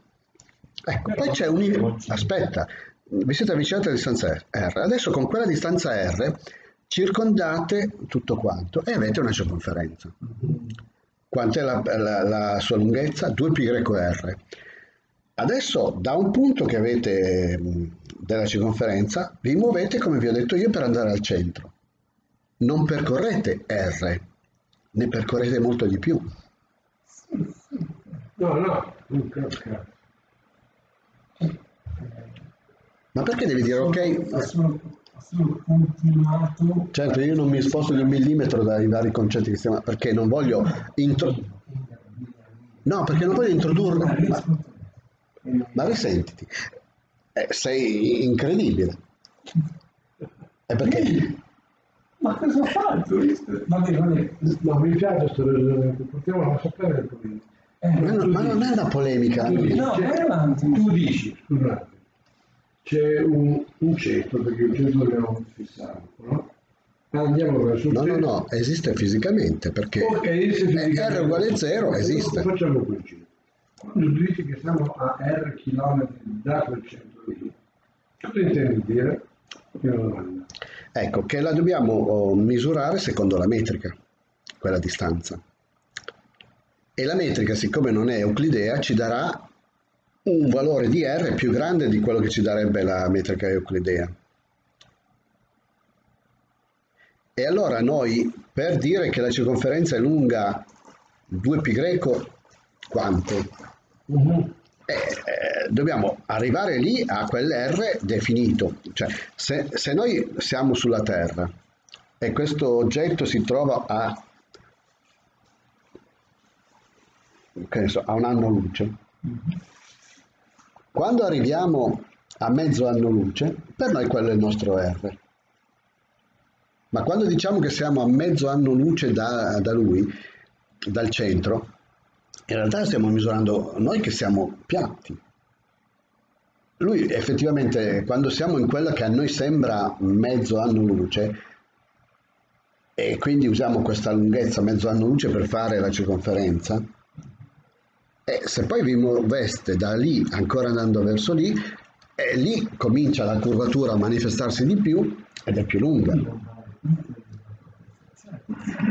Ecco, poi c'è un... aspetta, vi siete avvicinati alla distanza R. Adesso con quella distanza R circondate tutto quanto e avete una circonferenza. Quant'è la sua lunghezza? 2πr. Adesso da un punto che avete della circonferenza vi muovete, come vi ho detto io, per andare al centro. Non percorrete R, ne percorrete molto di più. Ma perché devi dire ok? Certo, io non mi sposto di un millimetro dai vari concetti che stiamo, perché non voglio introdurre. Ma risentiti, sei incredibile. E perché? Ma cosa ho fatto? Non mi piace questo ragionamento, potevamo sapere. Ma non è una polemica. No, tu dici, scusate. C'è un centro, perché il centro dobbiamo fissarlo, no? Andiamo verso il centro. No, esiste fisicamente, perché R uguale 0 esiste. Facciamo quel centro. Quando tu dici che siamo a R chilometri da quel centro lì, cosa intendi dire? Ecco, che la dobbiamo misurare secondo la metrica, quella distanza. E la metrica, siccome non è euclidea, ci darà un valore di R più grande di quello che ci darebbe la metrica euclidea. E allora noi, per dire che la circonferenza è lunga 2π quanto? Dobbiamo arrivare lì a quell'R definito. Cioè, se noi siamo sulla Terra e questo oggetto si trova a, a un anno luce, quando arriviamo a mezzo anno luce, per noi quello è il nostro R. Ma quando diciamo che siamo a mezzo anno luce da lui, dal centro, in realtà stiamo misurando noi che siamo piatti. Lui effettivamente, quando siamo in quella che a noi sembra mezzo anno luce, e quindi usiamo questa lunghezza mezzo anno luce per fare la circonferenza, e se poi vi muoveste da lì, ancora andando verso lì, e lì comincia la curvatura a manifestarsi di più ed è più lunga.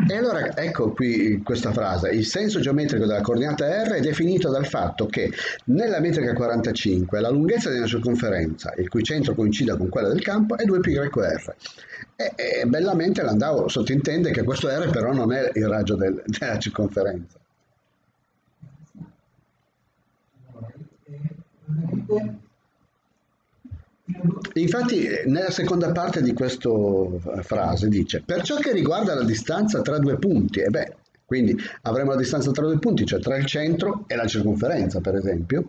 E allora ecco qui questa frase: il senso geometrico della coordinata R è definito dal fatto che nella metrica 45 la lunghezza di una circonferenza, il cui centro coincida con quella del campo, è 2πr. E bellamente Landau sottintende che questo R però non è il raggio della circonferenza. Infatti nella seconda parte di questa frase dice: per ciò che riguarda la distanza tra due punti, e beh, quindi avremo la distanza tra due punti, cioè tra il centro e la circonferenza, per esempio.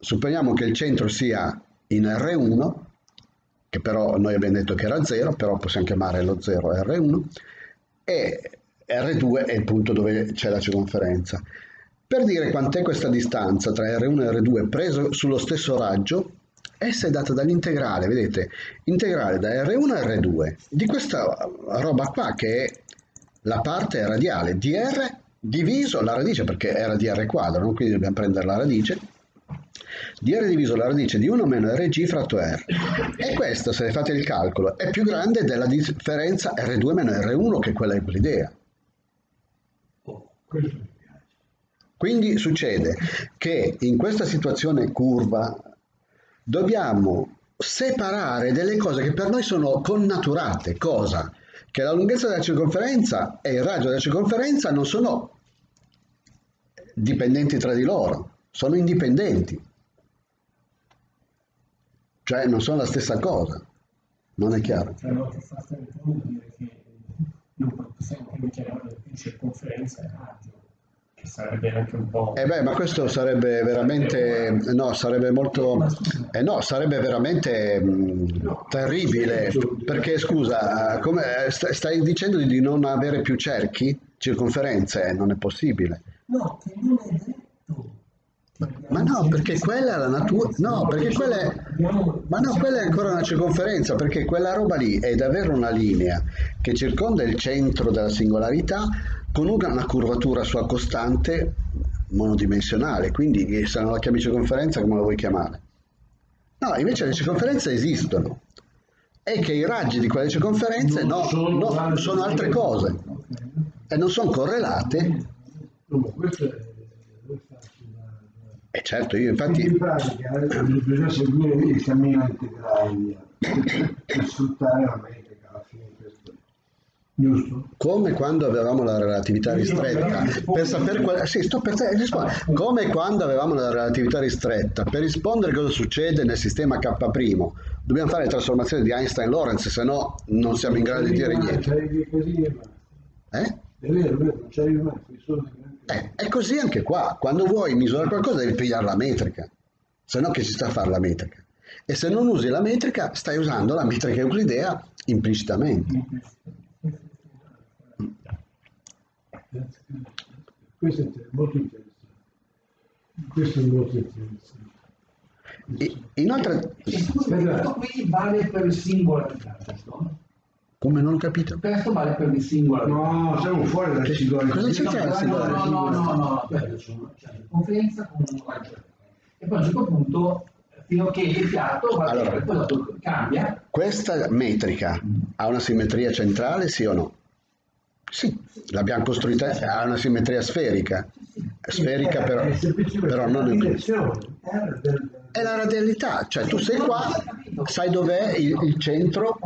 Supponiamo che il centro sia in R1, che però noi abbiamo detto che era 0, però possiamo chiamare lo 0 R1, e R2 è il punto dove c'è la circonferenza. Per dire quant'è questa distanza tra R1 e R2 preso sullo stesso raggio, essa è data dall'integrale, vedete, integrale da R1 a R2, di questa roba qua che è la parte radiale di R diviso la radice, perché era di R quadro, no? Quindi dobbiamo prendere la radice, di R diviso la radice di 1 meno RG fratto R. E questo, se fate il calcolo, è più grande della differenza R2 meno R1, che è quella euclidea. Quindi succede che in questa situazione curva dobbiamo separare delle cose che per noi sono connaturate. Cosa? Che la lunghezza della circonferenza e il raggio della circonferenza non sono dipendenti tra di loro, sono indipendenti. Cioè non sono la stessa cosa. Non è chiaro? Tra l'altro che fa stare vuol dire che non possiamo più chiamare circonferenza e raggio. Che sarebbe anche un po'... beh, ma questo sarebbe veramente... No, sarebbe molto... no, sarebbe veramente terribile, perché scusa, come stai dicendo di non avere più cerchi? Circonferenze? Non è possibile. No, che non è detto. Ma no, perché quella è la natura... No, perché quella è... Ma no, quella è ancora una circonferenza, perché quella roba lì è davvero una linea che circonda il centro della singolarità con una curvatura sua costante monodimensionale, quindi se non la chiami circonferenza come la vuoi chiamare? No, invece le circonferenze esistono, è che i raggi di quelle circonferenze sono altre cose e non sono correlate. E certo, io infatti... In pratica bisogna seguire il cammino integrale per sfruttare la metrica alla fine. Giusto. Come quando avevamo la relatività ristretta per sapere come quando avevamo la relatività ristretta per rispondere a cosa succede nel sistema K', dobbiamo fare le trasformazioni di Einstein-Lorenz, se no non siamo in grado di dire niente. È vero, non c'è rimasto. È così anche qua, quando vuoi misurare qualcosa devi pigliare la metrica, se no che ci sta a fare la metrica, e se non usi la metrica stai usando la metrica euclidea implicitamente. Questo è molto interessante. Inoltre, questo qui vale per il singolarità, no? Come, non ho capito? Questo vale per il singolarità. No, siamo fuori dalla singolarità. Cosa c'è la singolarità? No, c'è la conferenza con un raggio. E poi a un certo punto, fino a che il piatto cambia. Questa metrica ha una simmetria centrale, sì o no? Sì, l'abbiamo costruita, ha una simmetria sferica però non euclidea. È la radialità, cioè tu sei qua, sai dov'è il centro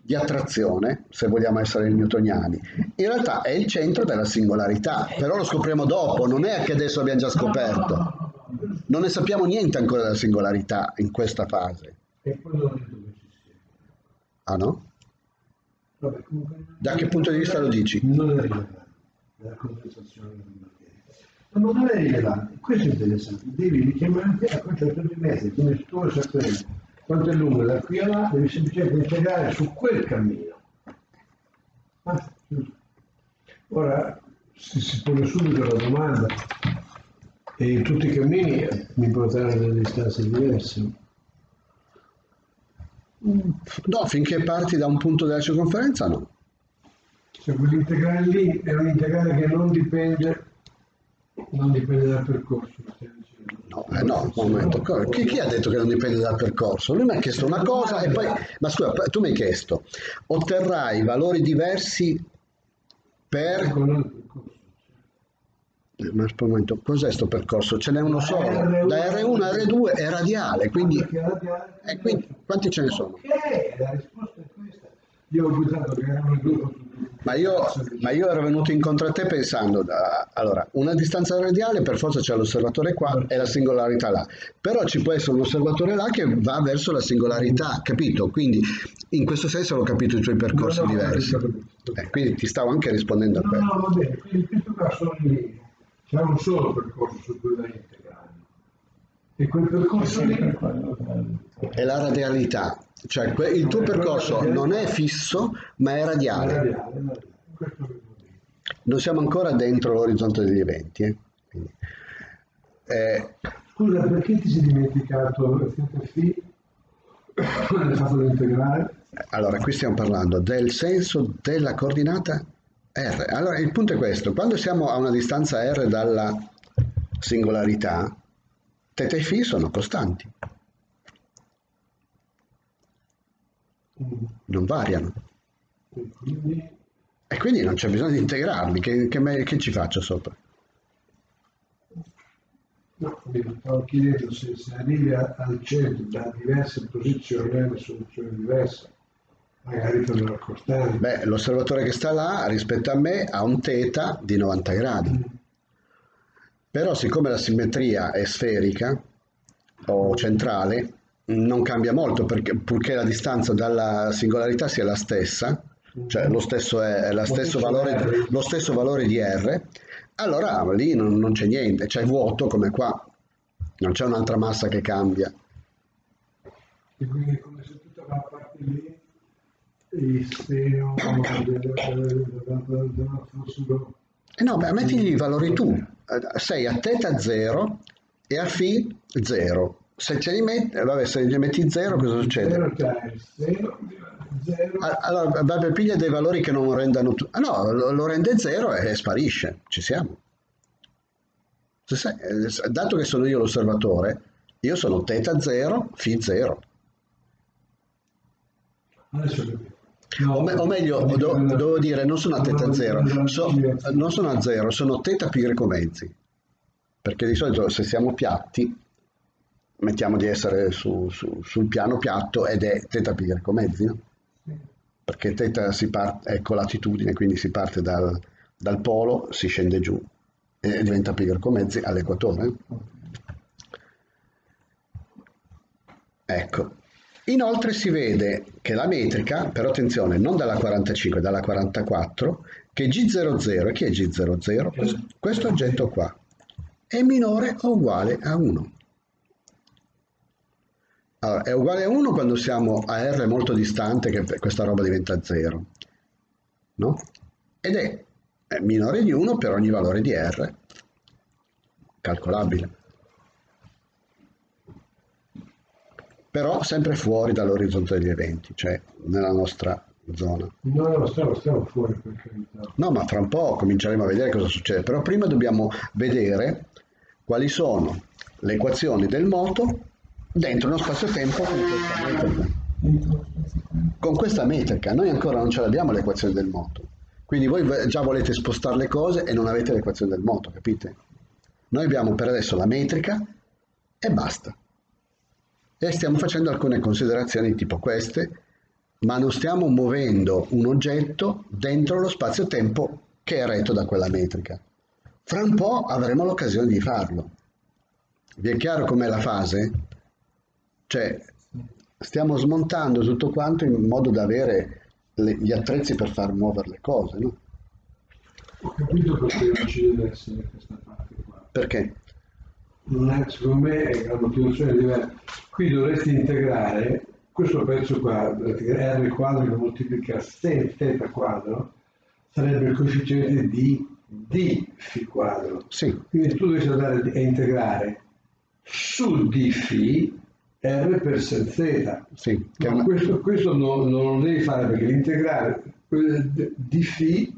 di attrazione, se vogliamo essere newtoniani. In realtà è il centro della singolarità, però lo scopriamo dopo, non è che adesso abbiamo già scoperto. Non ne sappiamo niente ancora della singolarità in questa fase. Ah no? Da che punto di vista lo dici? Non è rilevante la conversazione di materia. Non è rilevante, questo è interessante, devi richiamarti al concetto di mezzo, come se tu lo sapessi quanto è lungo da qui a là, devi semplicemente integrare su quel cammino. Ora, se si pone subito la domanda, e in tutti i cammini mi porteranno delle distanze diverse. No, finché parti da un punto della circonferenza no. Cioè, quell'integrale lì è un integrale che non dipende dal percorso. No, no, un momento. Chi ha detto che non dipende dal percorso? Lui mi ha chiesto una cosa e poi... Ma scusa, tu mi hai chiesto, otterrai valori diversi per... Ma un momento, cos'è sto percorso? Ce n'è uno solo, da R1 a R2 è radiale, quindi... E quindi quanti ce ne sono? La risposta è questa. Io ho pensato che erano due. Ma io ero venuto incontro a te pensando, allora, una distanza radiale per forza c'è l'osservatore qua e la singolarità là, però ci può essere un osservatore là che va verso la singolarità, capito? Quindi in questo senso ho capito i tuoi percorsi diversi. Quindi ti stavo anche rispondendo a te. No, va bene, quindi in questo caso c'è un solo percorso su cui vai integrando. E quel percorso lì è la radialità, cioè il tuo percorso non è fisso ma è radiale. Non siamo ancora dentro l'orizzonte degli eventi. Scusa, perché ti sei dimenticato quando hai fatto l'integrale? Allora, qui stiamo parlando del senso della coordinata R. Allora, il punto è questo: quando siamo a una distanza R dalla singolarità, Teta e Φ sono costanti, non variano, e quindi non c'è bisogno di integrarli. Che ci faccio sopra? No, stavo chiedendo se arrivi al centro da diverse posizioni è una soluzione diversa, magari per non accostare. Beh, l'osservatore che sta là rispetto a me ha un teta di 90 gradi. Però siccome la simmetria è sferica o centrale, non cambia molto, perché purché la distanza dalla singolarità sia la stessa, cioè lo stesso valore di R, allora lì non c'è niente, c'è vuoto come qua, non c'è un'altra massa che cambia. E quindi è come se tutta la parte lì, il seno della fossero... No, beh, metti i valori tu, sei a teta 0 e a Φ 0, se ce li metti, vabbè, se li metti 0 cosa succede? 0, allora, vabbè, piglia dei valori che non rendano, no, lo rende 0 e sparisce, ci siamo. Dato che sono io l'osservatore, io sono teta 0, Φ 0. Adesso capito. No, o meglio, devo dire, non sono a teta 0, non sono a 0, sono teta pi greco mezzi, perché di solito se siamo piatti mettiamo di essere sul piano piatto ed è teta pi greco mezzi, no? Perché teta è con latitudine, quindi si parte dal polo, si scende giù e diventa pi greco mezzi all'equatore. Ecco. Inoltre si vede che la metrica, però attenzione, non dalla 45, dalla 44, che G00, e chi è G00? Questo oggetto qua, è minore o uguale a 1. Allora, è uguale a 1 quando siamo a R molto distante, che questa roba diventa 0, no? Ed è minore di 1 per ogni valore di R, calcolabile. Però sempre fuori dall'orizzonte degli eventi, cioè nella nostra zona. No, stiamo fuori, perché... No, ma fra un po' cominceremo a vedere cosa succede, però prima dobbiamo vedere quali sono le equazioni del moto dentro uno spazio-tempo con questa metrica. Noi ancora non ce l'abbiamo le equazioni del moto, quindi voi già volete spostare le cose e non avete le equazioni del moto, capite? Noi abbiamo per adesso la metrica e basta. E stiamo facendo alcune considerazioni tipo queste, ma non stiamo muovendo un oggetto dentro lo spazio-tempo che è retto da quella metrica. Fra un po' avremo l'occasione di farlo. Vi è chiaro com'è la fase? Cioè, stiamo smontando tutto quanto in modo da avere gli attrezzi per far muovere le cose, no? Ho capito perché non ci deve essere questa parte qua. Perché? Secondo me è una motivazione diversa. Qui dovresti integrare questo pezzo qua, R quadro che moltiplica 6 teta quadro, sarebbe il coefficiente di d Φ quadro. Sì. Quindi tu dovresti andare a integrare su d Φ R per sin θ. Sì, questo non lo devi fare, perché l'integrale di φ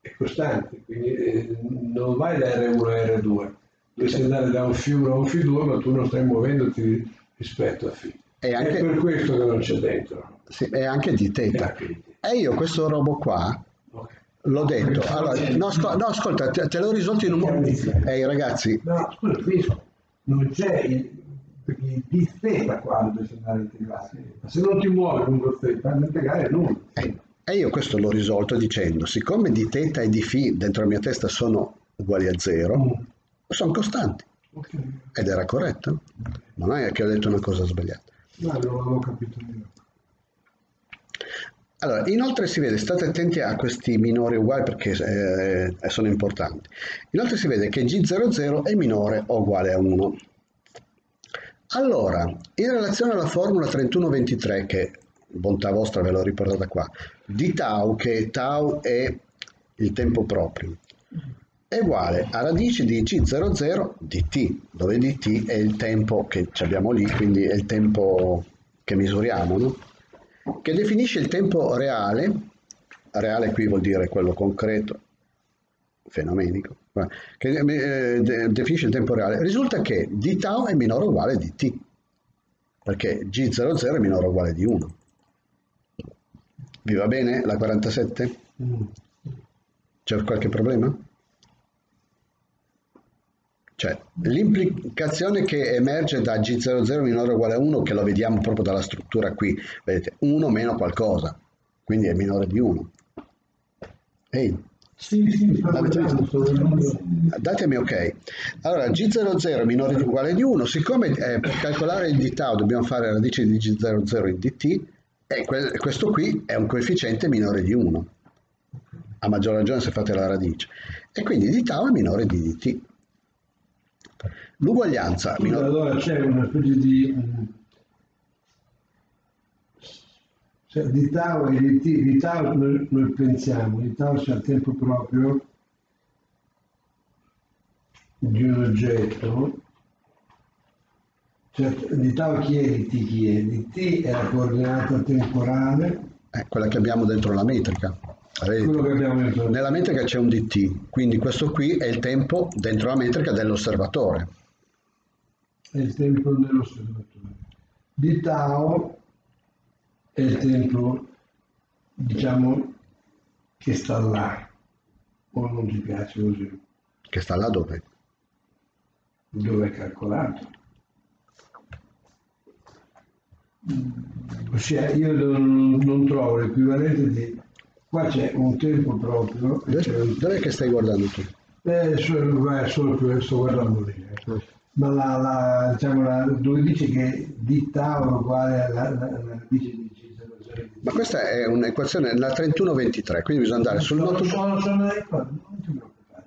è costante, quindi non vai da R1 a R2, dovresti andare da un φ1 a un φ2, ma tu non stai muovendoti rispetto a φ. È anche... per questo che non c'è dentro. Sì, è anche di teta. E io questo robo qua, okay, l'ho detto. Allora, no, ascolta, te l'ho risolto in un momento. Ragazzi. No, scusa, finisco. Non c'è il di teta qua dove andare a integrare. Ma se non ti muovi lungo teta, non integrare nulla. E io questo l'ho risolto dicendo, siccome di teta e di φ dentro la mia testa sono uguali a zero, sono costanti. Okay. Ed era corretto. Non è che ho detto una cosa sbagliata. No, non avevo capito niente. Allora, inoltre si vede, state attenti a questi minori uguali perché sono importanti. Inoltre si vede che G00 è minore o uguale a 1. Allora, in relazione alla formula 3123, che bontà vostra ve l'ho riportata qua, di tau, che tau è il tempo proprio, è uguale a radice di G00 di t, dove dt è il tempo che abbiamo lì, quindi è il tempo che misuriamo, no? Che definisce il tempo reale, reale qui vuol dire quello concreto, fenomenico, che definisce il tempo reale. Risulta che di tau è minore o uguale di t, perché G00 è minore o uguale di 1. Vi va bene la 47? C'è qualche problema? Cioè, l'implicazione che emerge da G00 minore o uguale a 1, che lo vediamo proprio dalla struttura qui, vedete, 1 meno qualcosa, quindi è minore di 1. Ehi? Sì, datemi ok. Allora, G00 minore o uguale di 1, siccome per calcolare il di tau dobbiamo fare la radice di G00 in dt, e questo qui è un coefficiente minore di 1, a maggior ragione se fate la radice, e quindi di tau è minore di dt. L'uguaglianza. Allora c'è una specie di. Cioè, di tau e di tau noi pensiamo, di tau c'è il tempo proprio di un oggetto, cioè, di tau chi è, di t chi è, di t è la coordinata temporale. È quella che abbiamo dentro la metrica. Quello che abbiamo dentro. Nella metrica c'è un dt, quindi questo qui è il tempo dentro la metrica dell'osservatore. È il tempo dell'osservatore. Di tau è il tempo, diciamo, che sta là, o non ti piace così. Che sta là dove? Dove è calcolato. Ossia, io non trovo l'equivalente di... Qua c'è un tempo proprio. Dov'è che stai guardando tu? Sto guardando lì. Ma dove dice che di tau è uguale alla radice di G00. Ma questa è un'equazione, la 3123, quindi bisogna andare sul noto. Sono le cose, non ti preoccupare.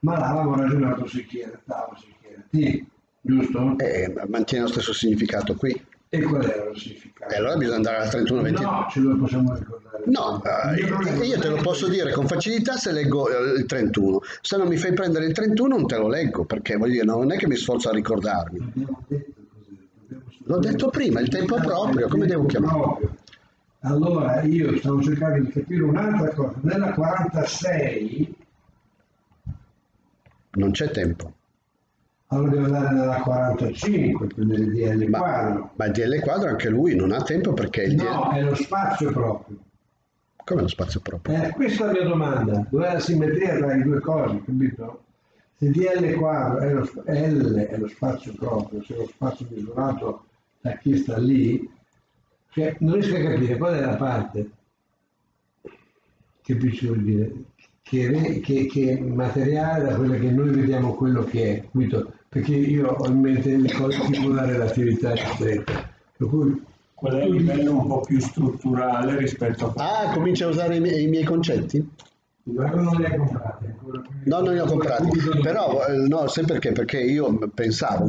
Ma l'avevamo ragionato su chi era tau, su chi era t, giusto? Mantiene lo stesso significato qui. E qual era lo significato? Allora bisogna andare alla 3123. No, ce lo possiamo ricordare. No, io te lo posso dire con facilità se leggo il 31. Se non mi fai prendere il 31 non te lo leggo, perché voglio dire, non è che mi sforzo a ricordarmi. L'ho detto prima, il tempo proprio, come devo chiamarlo? Allora, io stavo cercando di capire un'altra cosa. Nella 46 non c'è tempo. Allora devo andare dalla 45 per il DL quadro. Ma il DL quadro anche lui non ha tempo perché il DL... No, è lo spazio proprio. Come lo spazio proprio? Questa è la mia domanda. Dov'è la simmetria tra le due cose, capito? Se DL quadro è L è lo spazio proprio, se lo spazio misurato da chi sta lì, cioè non riesco a capire qual è la parte che più ci vuol dire. Che materiale da quello che noi vediamo quello che è, capito? Perché io ho in mente il tipo della relatività stretta, per cui qual è il livello un po' più strutturale rispetto a... comincia a usare i miei concetti? Ma non li hai comprati ancora? No, non li ho comprati, però no, sai perché? Perché io pensavo,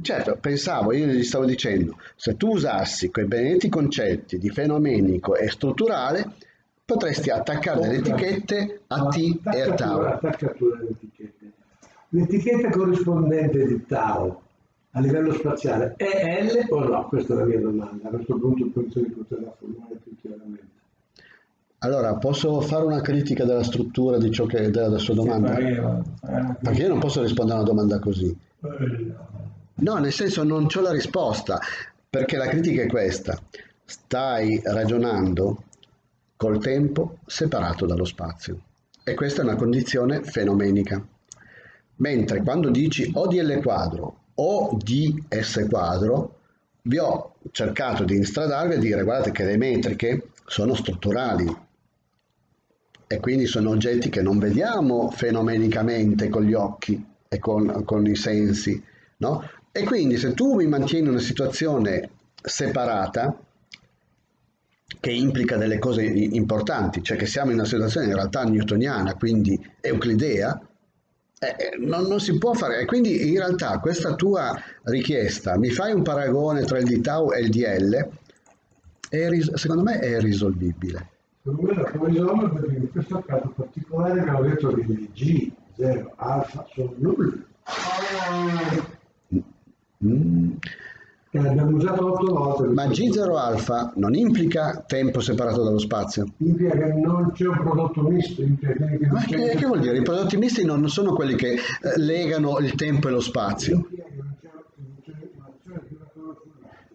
certo, pensavo, io gli stavo dicendo, se tu usassi quei benedetti concetti di fenomenico e strutturale, potresti attaccare le etichette a t e a tau. Attaccatura delle etichette. L'etichetta corrispondente di tau a livello spaziale è L o no? Questa è la mia domanda. A questo punto penso di poterla formulare più chiaramente. Allora, posso fare una critica della struttura di ciò che della sua domanda? Perché io non posso rispondere a una domanda così. No, nel senso non c'ho la risposta, perché la critica è questa. Stai ragionando col tempo separato dallo spazio. E questa è una condizione fenomenica. Mentre quando dici o di L quadro o di S quadro, vi ho cercato di instradarvi a dire guardate che le metriche sono strutturali e quindi sono oggetti che non vediamo fenomenicamente con gli occhi e con i sensi, no? E quindi se tu mi mantieni una situazione separata, che implica delle cose importanti, cioè che siamo in una situazione in realtà newtoniana, quindi euclidea, non si può fare. E quindi in realtà questa tua richiesta, mi fai un paragone tra il di tau e il di L, secondo me è irrisolvibile. Secondo me la puoi risolvere perché in questo caso particolare abbiamo detto che i G, 0, alfa sono nulli. L'abbiamo usato 8 volte. Ma G0 alfa non implica tempo separato dallo spazio? Implica che non c'è un prodotto misto. Ma che vuol dire? I prodotti misti non sono quelli che legano il tempo e lo spazio.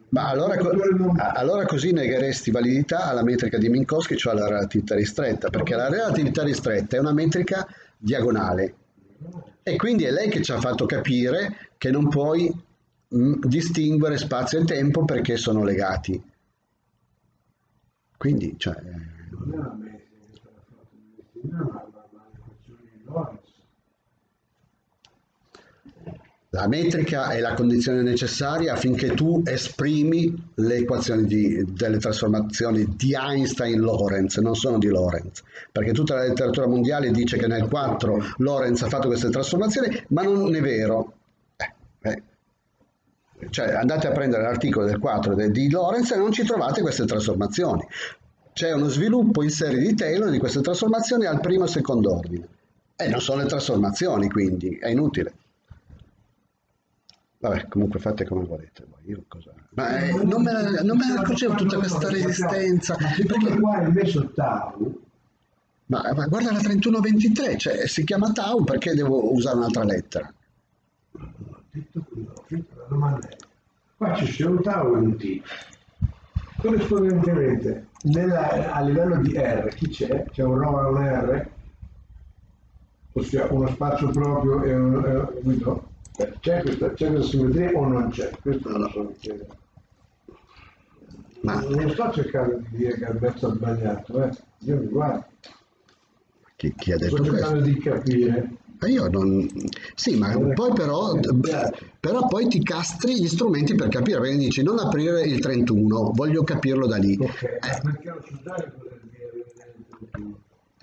Ma allora così negheresti validità alla metrica di Minkowski, cioè alla relatività ristretta, perché la relatività ristretta è una metrica diagonale e quindi è lei che ci ha fatto capire che non puoi distinguere spazio e tempo perché sono legati. Quindi, cioè, la metrica è la condizione necessaria affinché tu esprimi le equazioni delle trasformazioni di Einstein-Lorenz, non sono di Lorenz, perché tutta la letteratura mondiale dice che nel 4 Lorenz ha fatto queste trasformazioni, ma non è vero. Cioè andate a prendere l'articolo del 4 di Lorenz e non ci trovate queste trasformazioni. C'è uno sviluppo in serie di Taylor di queste trasformazioni al primo e secondo ordine. E non sono le trasformazioni, quindi è inutile. Vabbè, comunque fate come volete. Io cosa... Ma non me la concevo tutta questa resistenza. Perché qua è messo tau. Ma guarda la 3123, cioè si chiama tau perché devo usare un'altra lettera. La domanda è, qua c'è un tau e un t, corrispondentemente a livello di r chi c'è? C'è un rho e un r, ossia uno spazio proprio e un c'è questa simmetria o non c'è? Questo non lo so chiedere. Ma non sto cercando di dire che Alberto ha sbagliato, io mi guardo. Chi ha detto questo? Sto cercando di capire. Io non... Sì, ma poi però poi ti castri gli strumenti per capire, perché dici non aprire il 31, voglio capirlo da lì. Okay,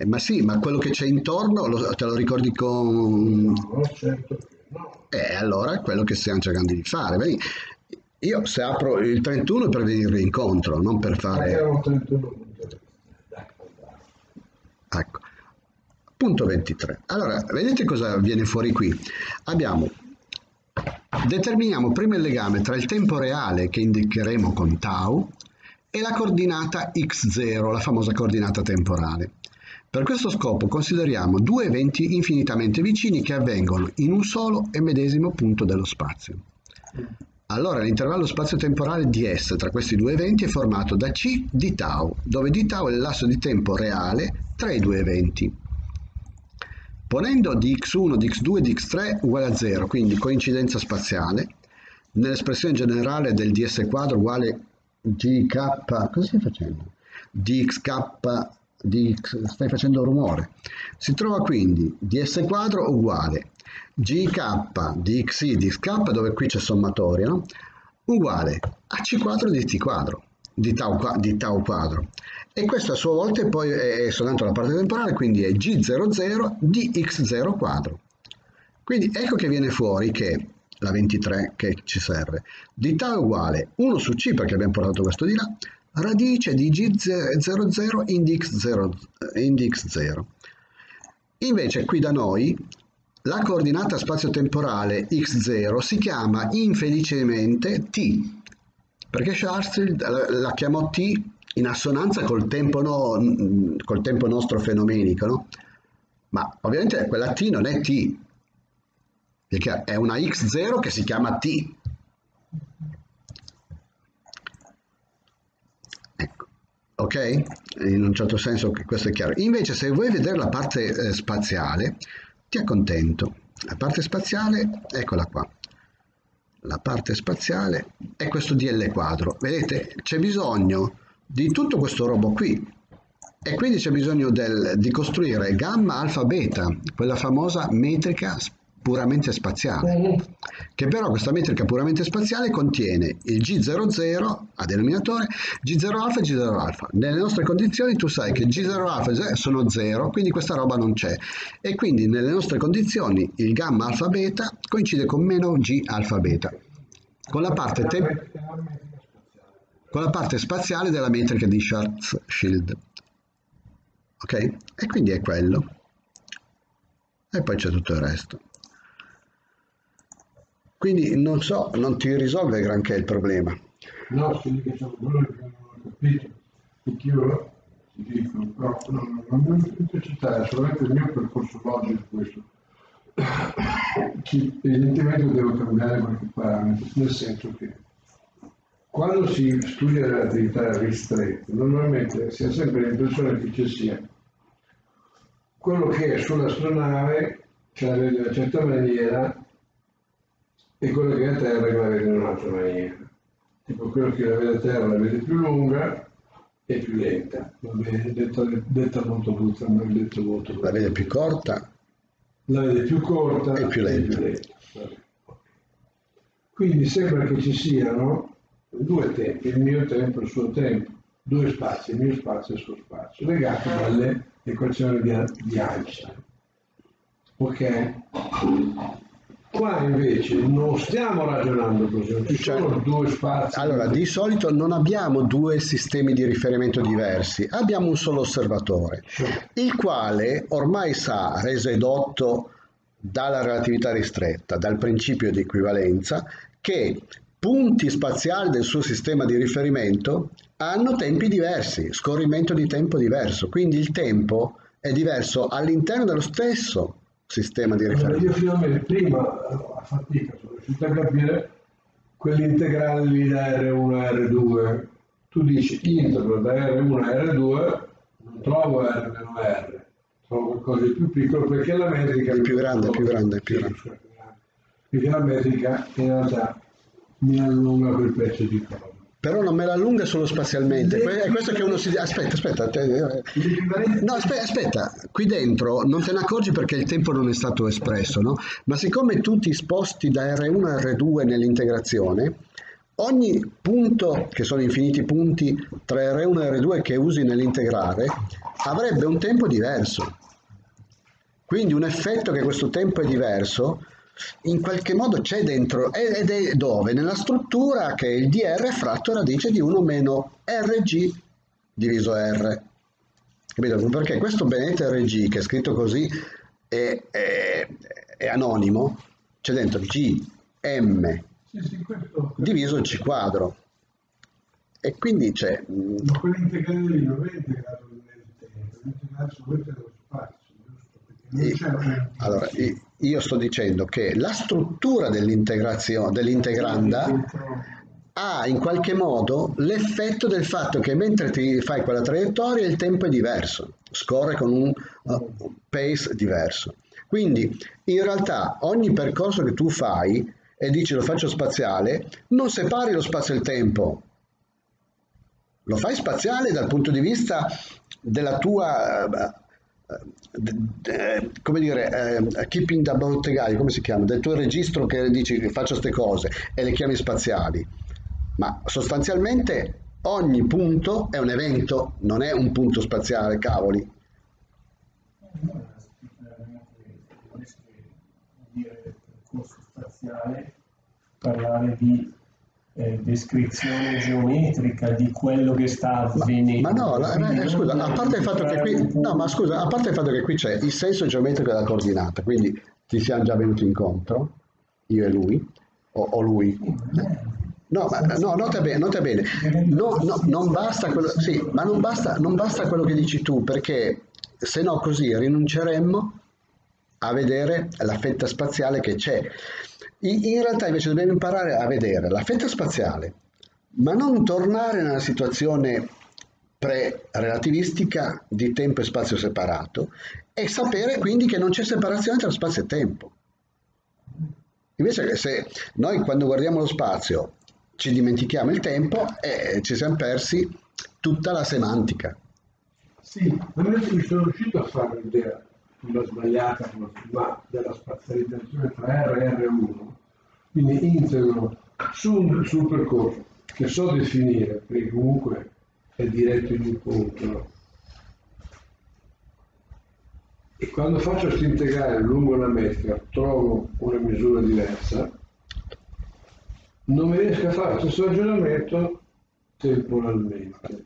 ma sì, ma quello che c'è intorno te lo ricordi con... No, certo. Allora è quello che stiamo cercando di fare. Beh, io se apro il 31 per venirvi incontro, non per fare... Ecco. Punto 23. Allora, vedete cosa viene fuori qui? Determiniamo prima il legame tra il tempo reale, che indicheremo con tau, e la coordinata x0, la famosa coordinata temporale. Per questo scopo consideriamo due eventi infinitamente vicini che avvengono in un solo e medesimo punto dello spazio. Allora l'intervallo spazio-temporale di S tra questi due eventi è formato da C di tau, dove di tau è il lasso di tempo reale tra i due eventi. Ponendo di x1, di x2 e di x3 uguale a 0, quindi coincidenza spaziale, nell'espressione generale del ds quadro uguale gk, cosa stai facendo? dx, stai facendo rumore. Si trova quindi ds quadro uguale gk di xi di xk, dove qui c'è sommatoria, no? Uguale a c quadro di t quadro. Di tau quadro, e questo a sua volta poi è soltanto la parte temporale, quindi è g00 di x0 quadro. Quindi ecco che viene fuori che la 23 che ci serve di tau è uguale 1 su c, perché abbiamo portato questo di là, radice di g00 in di x0. Invece qui da noi la coordinata spazio-temporale x0 si chiama infelicemente t, perché Schwarzschild la chiamò T in assonanza col tempo nostro fenomenico, no? Ma ovviamente quella t non è t, perché è una x0 che si chiama t. Ecco, ok? In un certo senso questo è chiaro. Invece se vuoi vedere la parte spaziale, ti accontento. La parte spaziale, eccola qua. La parte spaziale è questo dl quadro. Vedete, c'è bisogno di tutto questo robo qui. E quindi c'è bisogno di costruire gamma, alfa, beta, quella famosa metrica puramente spaziale, che però questa metrica puramente spaziale contiene il G00 a denominatore, G0 alfa e G0 alfa. Nelle nostre condizioni tu sai che G0 alfa sono 0, quindi questa roba non c'è. E quindi nelle nostre condizioni il gamma alfa beta coincide con meno G alfa beta, con la parte spaziale della metrica di Schwarzschild. Ok? E quindi è quello. E poi c'è tutto il resto. Quindi non so, non ti risolve granché il problema. No, sì, che c'è un problema che non ho capito. Perché io ti dico, però non mi sento citare, solamente il mio percorso logico è questo. Che evidentemente devo cambiare qualche parametro, nel senso che quando si studia la relatività ristretta, normalmente si ha sempre l'impressione che ci sia quello che è sull'astronave, cioè in una certa maniera, e quello che è a terra che la vede in un'altra maniera. Tipo quello che la vede a terra la vede più lunga e più lenta, va bene? Detta molto brutta, non è detto molto brutta. La vede più corta. La vede più corta e più lenta. Quindi sembra che ci siano due tempi, il mio tempo e il suo tempo, due spazi, il mio spazio e il suo spazio, legati dalle equazioni di Einstein. Ok? Qua invece non stiamo ragionando così, non ci sono due spazi. Allora, di solito non abbiamo due sistemi di riferimento diversi, abbiamo un solo osservatore, il quale ormai sa, reso edotto dalla relatività ristretta, dal principio di equivalenza, che punti spaziali del suo sistema di riferimento hanno tempi diversi, scorrimento di tempo diverso, quindi il tempo è diverso all'interno dello stesso sistema di riferimento. Io finalmente prima a fatica sono riuscito a capire quell'integrale lì da R1 a R2. Tu dici integro da R1 a R2, non trovo R meno R, trovo qualcosa di più piccolo perché la metrica è più grande. Perché la metrica in realtà mi allunga quel pezzo di corda. Però non me la allunga solo spazialmente. È questo che uno si... Aspetta. No, aspetta. Qui dentro non te ne accorgi perché il tempo non è stato espresso, no? Ma siccome tu ti sposti da R1 a R2 nell'integrazione, ogni punto, che sono infiniti punti tra R1 e R2 che usi nell'integrare, avrebbe un tempo diverso. Quindi un effetto che questo tempo è diverso in qualche modo c'è dentro, ed è dove? Nella struttura che il dr è fratto radice di 1 meno rg diviso r, capito? Perché questo benedetto rg che è scritto così è anonimo, c'è dentro gm diviso c quadro, e quindi c'è... Ma quell'integrale lì non è integrato nel tempo, è integrato solamente nello spazio, giusto? Perché allora io sto dicendo che la struttura dell'integranda ha in qualche modo l'effetto del fatto che mentre ti fai quella traiettoria il tempo è diverso, scorre con un pace diverso. Quindi in realtà ogni percorso che tu fai e dici lo faccio spaziale, non separi lo spazio e il tempo, lo fai spaziale dal punto di vista della tua... come dire, keeping about the guy, come si chiama, del tuo registro che dici faccio queste cose e le chiami spaziali, ma sostanzialmente ogni punto è un evento, non è un punto spaziale, cavoli. Vorresti dire percorso spaziale, parlare di descrizione geometrica di quello che sta avvenendo. A parte il fatto che qui c'è il senso geometrico della coordinata, quindi ci siamo già venuti incontro, io e lui, o lui. No, ma, no, nota bene. No, non basta quello, sì, ma non basta quello che dici tu, perché se no così rinunceremmo a vedere la fetta spaziale che c'è. In realtà invece dobbiamo imparare a vedere la fetta spaziale, ma non tornare nella situazione pre-relativistica di tempo e spazio separato, e sapere quindi che non c'è separazione tra spazio e tempo. Invece se noi quando guardiamo lo spazio ci dimentichiamo il tempo, e ci siamo persi tutta la semantica. Sì, ma adesso mi sono riuscito a fare un'idea, l'ho sbagliata, ma della spazializzazione tra R e R1, quindi integrano sul percorso, che so definire, perché comunque è diretto in un punto, e quando faccio questo integrale lungo una metrica trovo una misura diversa, non mi riesco a fare lo stesso ragionamento temporalmente.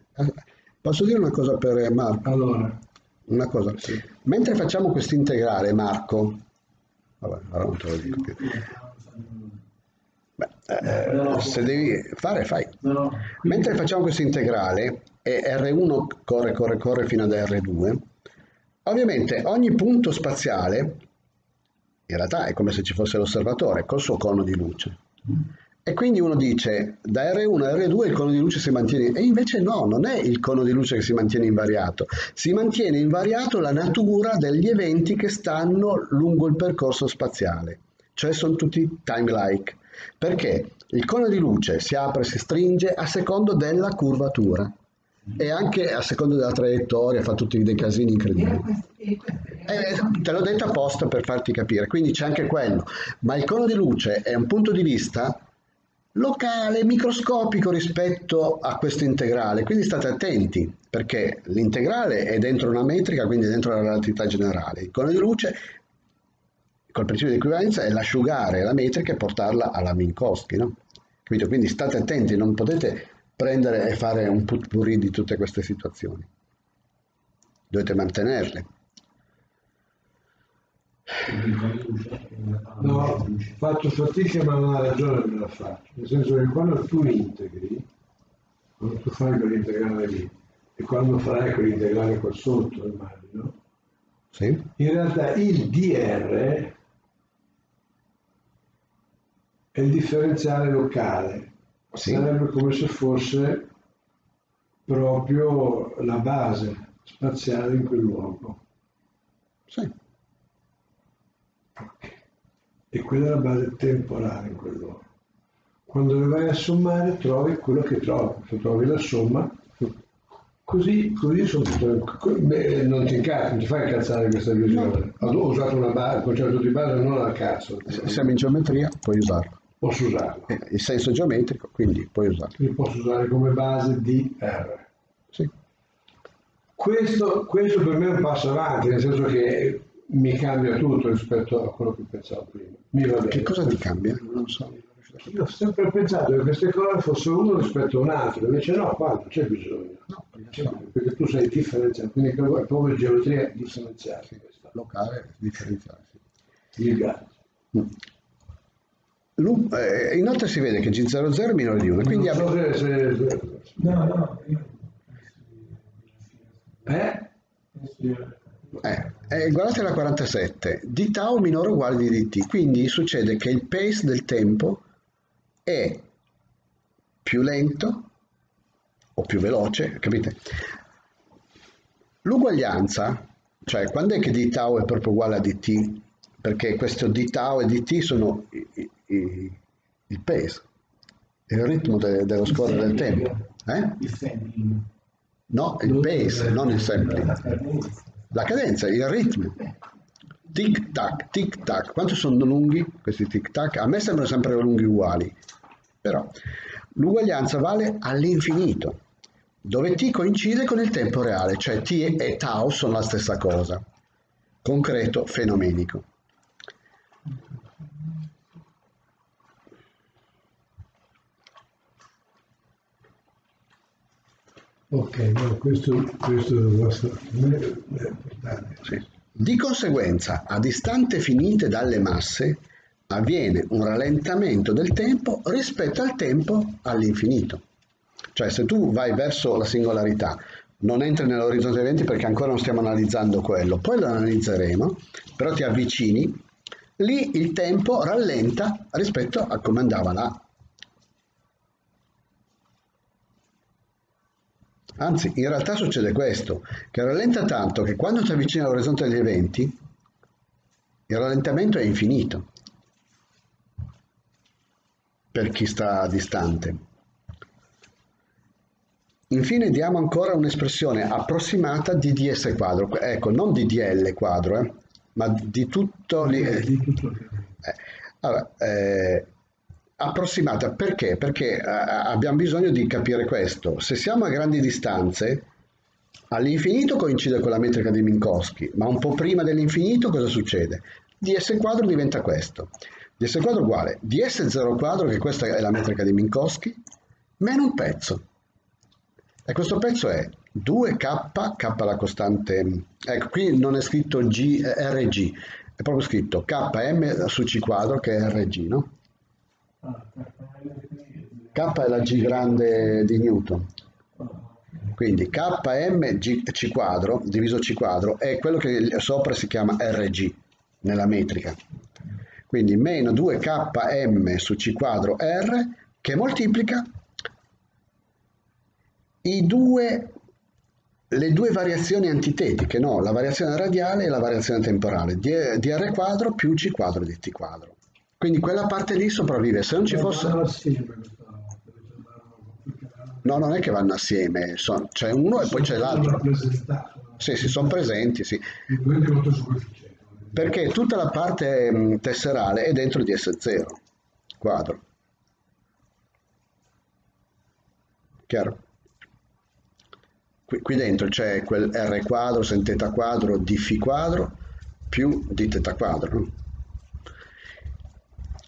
Posso dire una cosa per Marco? Allora, una cosa, sì. Mentre facciamo questo integrale, Marco, vabbè, allora non te lo dico più. Beh, no. Se devi fare, fai. No. Mentre facciamo questo integrale e R1 corre fino ad R2, ovviamente ogni punto spaziale in realtà è come se ci fosse l'osservatore col suo cono di luce, e quindi uno dice da R1 a R2 il cono di luce si mantiene, e invece no, non è il cono di luce che si mantiene invariato, si mantiene invariato la natura degli eventi che stanno lungo il percorso spaziale, cioè sono tutti time-like. Perché il cono di luce si apre e si stringe a secondo della curvatura e anche a secondo della traiettoria, fa tutti dei casini incredibili. Te l'ho detto apposta per farti capire, quindi c'è anche quello. Ma il cono di luce è un punto di vista locale, microscopico rispetto a questo integrale, quindi state attenti, perché l'integrale è dentro una metrica, quindi è dentro la relatività generale. Il cono di luce col principio di equivalenza è l'asciugare la metrica e portarla alla Minkowski, no? Capito? Quindi state attenti, non potete prendere e fare un putpurri di tutte queste situazioni, dovete mantenerle. No, faccio fatica, ma non ha ragione che la faccio, nel senso che quando tu integri, quando tu fai quell'integrale lì e quando farai quell'integrale qua sotto, immagino, sì, in realtà il dr è il differenziale locale. Sì. Sarebbe come se fosse proprio la base spaziale in quel luogo. Sì. E quella è la base temporale in quel luogo. Quando le vai a sommare trovi quello che trovi, se trovi la somma, così sono tutto, beh, non ti incazzi, non ti fai incazzare questa visione. No. Ho usato una base, il concetto di base non la cazzo. Se siamo in geometria, puoi usarlo. Posso usarlo. Il senso geometrico, quindi puoi usarlo. Quindi posso usare come base di R. Sì. Questo per me è un passo avanti, nel senso che mi cambia tutto rispetto a quello che pensavo prima. Mi va bene. Che cosa ti cambia? Non so. Io ho sempre pensato che queste cose fossero uno rispetto a un altro, invece no, qua non c'è bisogno. No, perché tu sei differenziato, quindi come geometria è differenziata. Sì, locale differenziata. Inoltre si vede che G00 è minore di 1, quindi abbiamo... guardate la 47, di tau minore o uguale di dt, quindi succede che il pace del tempo è più lento o più veloce, capite? L'uguaglianza, cioè quando è che di tau è proprio uguale a dt? Perché questo di tau e dt sono il pace, il ritmo dello scorrere del tempo. Il sampling. No, il pace, non il sampling. La cadenza, il ritmo. Tic tac, tic tac. Quanto sono lunghi questi tic tac? A me sembrano sempre lunghi uguali, però l'uguaglianza vale all'infinito, dove t coincide con il tempo reale, cioè t e tau sono la stessa cosa, concreto, fenomenico. Ok, no, questo è importante. Sì. Di conseguenza, a distanze finite dalle masse, avviene un rallentamento del tempo rispetto al tempo all'infinito. Cioè se tu vai verso la singolarità, non entri nell'orizzonte degli eventi perché ancora non stiamo analizzando quello, poi lo analizzeremo, però ti avvicini, lì il tempo rallenta rispetto a come andava là. Anzi, in realtà succede questo, che rallenta tanto che quando si avvicina all'orizzonte degli eventi, il rallentamento è infinito per chi sta distante. Infine diamo ancora un'espressione approssimata di ds quadro, ecco, non di dl quadro, ma di tutto approssimata, perché? Perché abbiamo bisogno di capire questo. Se siamo a grandi distanze, all'infinito coincide con la metrica di Minkowski, ma un po' prima dell'infinito cosa succede? ds quadro diventa questo. ds quadro uguale ds0 quadro, che questa è la metrica di Minkowski, meno un pezzo. E questo pezzo è 2k, k la costante, ecco qui non è scritto g, rg, è proprio scritto km su c quadro che è rg, no? K è la g grande di Newton, quindi km c quadro diviso c quadro è quello che sopra si chiama rg nella metrica, quindi meno 2km su c quadro r che moltiplica le due variazioni antitetiche, no? La variazione radiale e la variazione temporale, di r quadro più c quadro di t quadro. Quindi quella parte lì sopravvive. Se non ci fosse... No, non è che vanno assieme, c'è uno e poi c'è l'altro. Sì, sono presenti, sì. Perché tutta la parte tesserale è dentro di S0 quadro. Chiaro? Qui dentro c'è quel r quadro sin θ quadro di φ quadro più di θ quadro.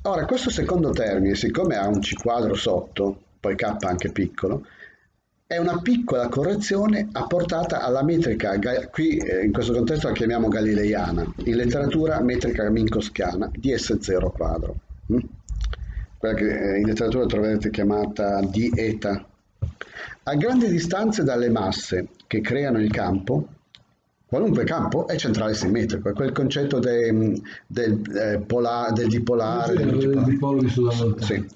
Ora questo secondo termine, siccome ha un c quadro sotto, poi k anche piccolo, è una piccola correzione apportata alla metrica, qui in questo contesto la chiamiamo galileiana, in letteratura metrica minkowskiana di S0 quadro, quella che in letteratura troverete chiamata di eta. A grandi distanze dalle masse che creano il campo, qualunque campo è centrale simmetrico, è quel concetto del dipolare. Sì.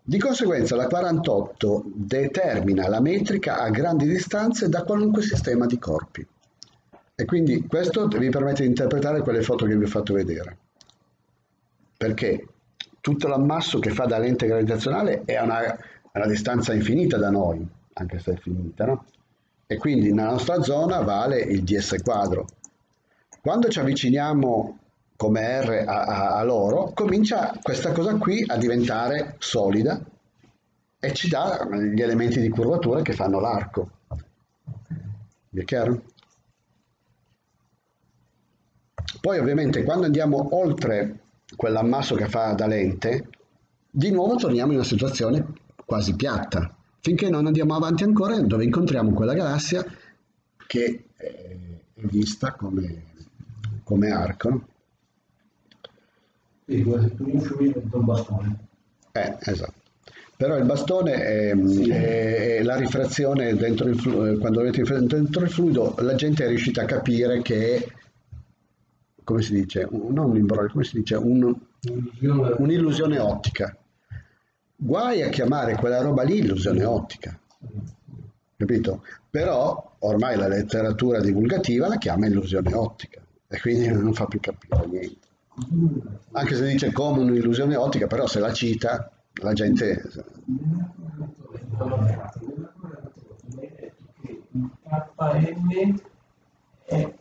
Di conseguenza la 48 determina la metrica a grandi distanze da qualunque sistema di corpi. E quindi questo vi permette di interpretare quelle foto che vi ho fatto vedere. Perché tutto l'ammasso che fa dall'ente gravitazionale è una distanza infinita da noi, anche se è finita, no? E quindi nella nostra zona vale il ds quadro. Quando ci avviciniamo come r a loro, comincia questa cosa qui a diventare solida e ci dà gli elementi di curvatura che fanno l'arco. Vi è chiaro? Poi ovviamente quando andiamo oltre quell'ammasso che fa da lente, di nuovo torniamo in una situazione quasi piatta, finché non andiamo avanti ancora dove incontriamo quella galassia che è vista come arco. Sì, un fiume da un bastone. Esatto. Però il bastone è la rifrazione dentro il fluido, quando avete dentro il fluido la gente è riuscita a capire che è, come si dice, non un imbroglio, come si dice, un'illusione ottica. Guai a chiamare quella roba lì illusione ottica, capito? Però ormai la letteratura divulgativa la chiama illusione ottica e quindi non fa più capire niente. Anche se dice come un'illusione ottica, però se la cita la gente...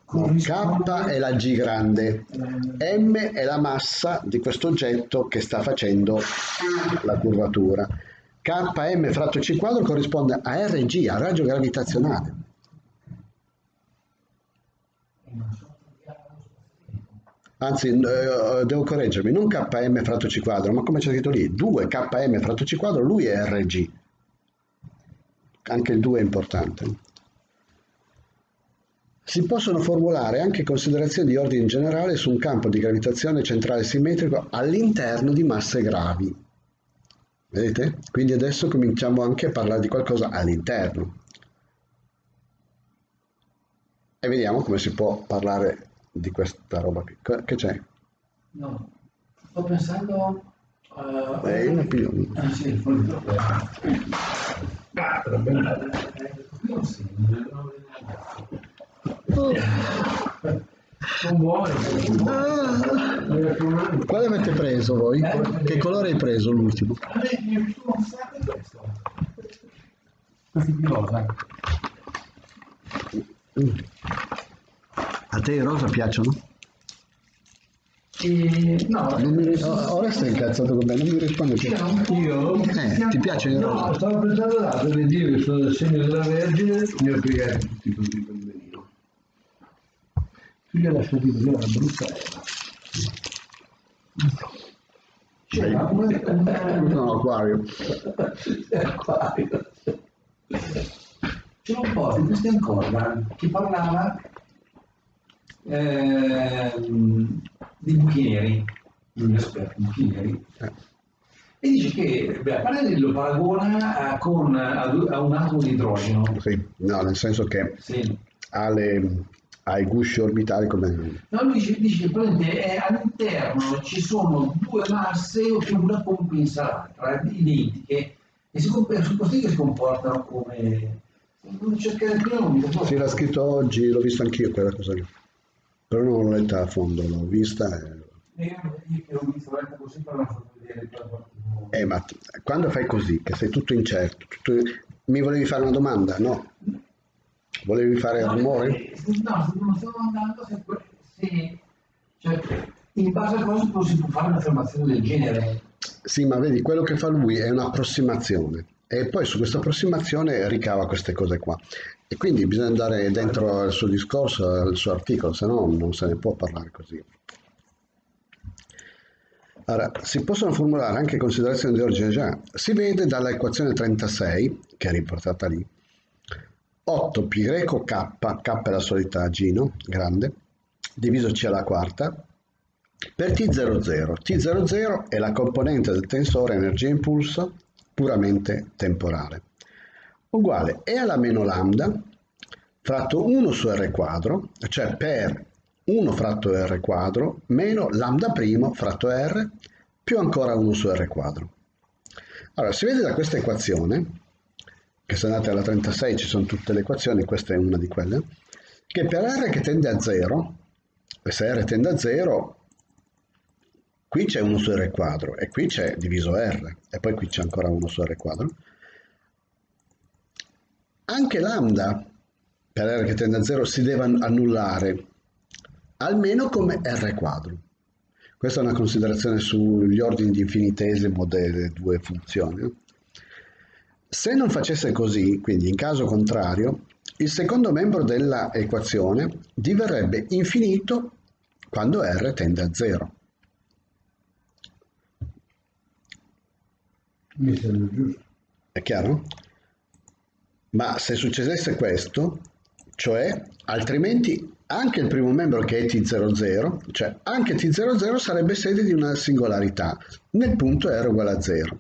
K è la G grande, M è la massa di questo oggetto che sta facendo la curvatura. Km fratto C quadro corrisponde a Rg, a raggio gravitazionale. Anzi, devo correggermi, non Km fratto C quadro, ma come c'è scritto lì, 2Km fratto C quadro, lui è Rg. Anche il 2 è importante. si possono formulare anche considerazioni di ordine generale su un campo di gravitazione centrale simmetrico all'interno di masse gravi. Vedete? Quindi adesso cominciamo anche a parlare di qualcosa all'interno. E vediamo come si può parlare di questa roba qui. Che c'è? No, sto pensando... una pillola. Ah, sì, non muore. Quale avete preso voi? Che colore hai preso l'ultimo? A te i rosa piacciono? No, ora stai incazzato con me, non mi rispondi più. Io? Ti piace il rosa? No, stavo pensando l'altro di dire che sono del segno della Vergine, mi ho piegato tutti i punti per benino. Qui ho lasciato di una brutta era. Cioè, no, acquario. Acquario. C'era un po' di Christian Corman che parlava di buchi neri, un esperto di buchi neri, e dice che Panelli lo paragona a un atomo di idrogeno. Sì, no, nel senso che sì, ha i gusci orbitali come... No, lui dice che all'interno ci sono due masse o più, una compensa l'altra, identiche, e sono così che si comportano come... Non cercare il nome. Sì, l'ha scritto oggi, l'ho vista anch'io quella cosa lì. Però non l'ho letta a fondo, l'ho vista. Io che l'ho vista così, però non so vedere qualcuno. Ma quando fai così, che sei tutto incerto, tutto... mi volevi fare una domanda, no? Volevi fare rumore? No, non stavo andando se cioè, in base a cosa si può fare un'affermazione del genere. Sì, ma vedi, quello che fa lui è un'approssimazione. E poi su questa approssimazione ricava queste cose qua. E quindi bisogna andare dentro al suo discorso, al suo articolo, se no non se ne può parlare così. Allora, si possono formulare anche considerazioni di ordine generale. Si vede dalla equazione 36, che è riportata lì, 8π K, K è la solita G, no? Grande, diviso C alla quarta, per T00. T00 è la componente del tensore energia-impulso, puramente temporale, uguale e alla meno lambda fratto 1 su r quadro, cioè per 1 fratto r quadro meno lambda primo fratto r più ancora 1 su r quadro. Allora, si vede da questa equazione, che se andate alla 36 ci sono tutte le equazioni, questa è una di quelle, che per r che tende a 0, e se r tende a 0, qui c'è 1 su r quadro e qui c'è diviso r e poi qui c'è ancora 1 su r quadro. Anche lambda per r che tende a 0 si deve annullare almeno come r quadro. Questa è una considerazione sugli ordini di infinitesimo delle due funzioni. Se non facesse così, quindi in caso contrario, il secondo membro della equazione diverrebbe infinito quando r tende a 0. Mi sembra giusto. È chiaro? Ma se succedesse questo, cioè altrimenti anche il primo membro che è T00, cioè anche T00 sarebbe sede di una singolarità nel punto R uguale a 0,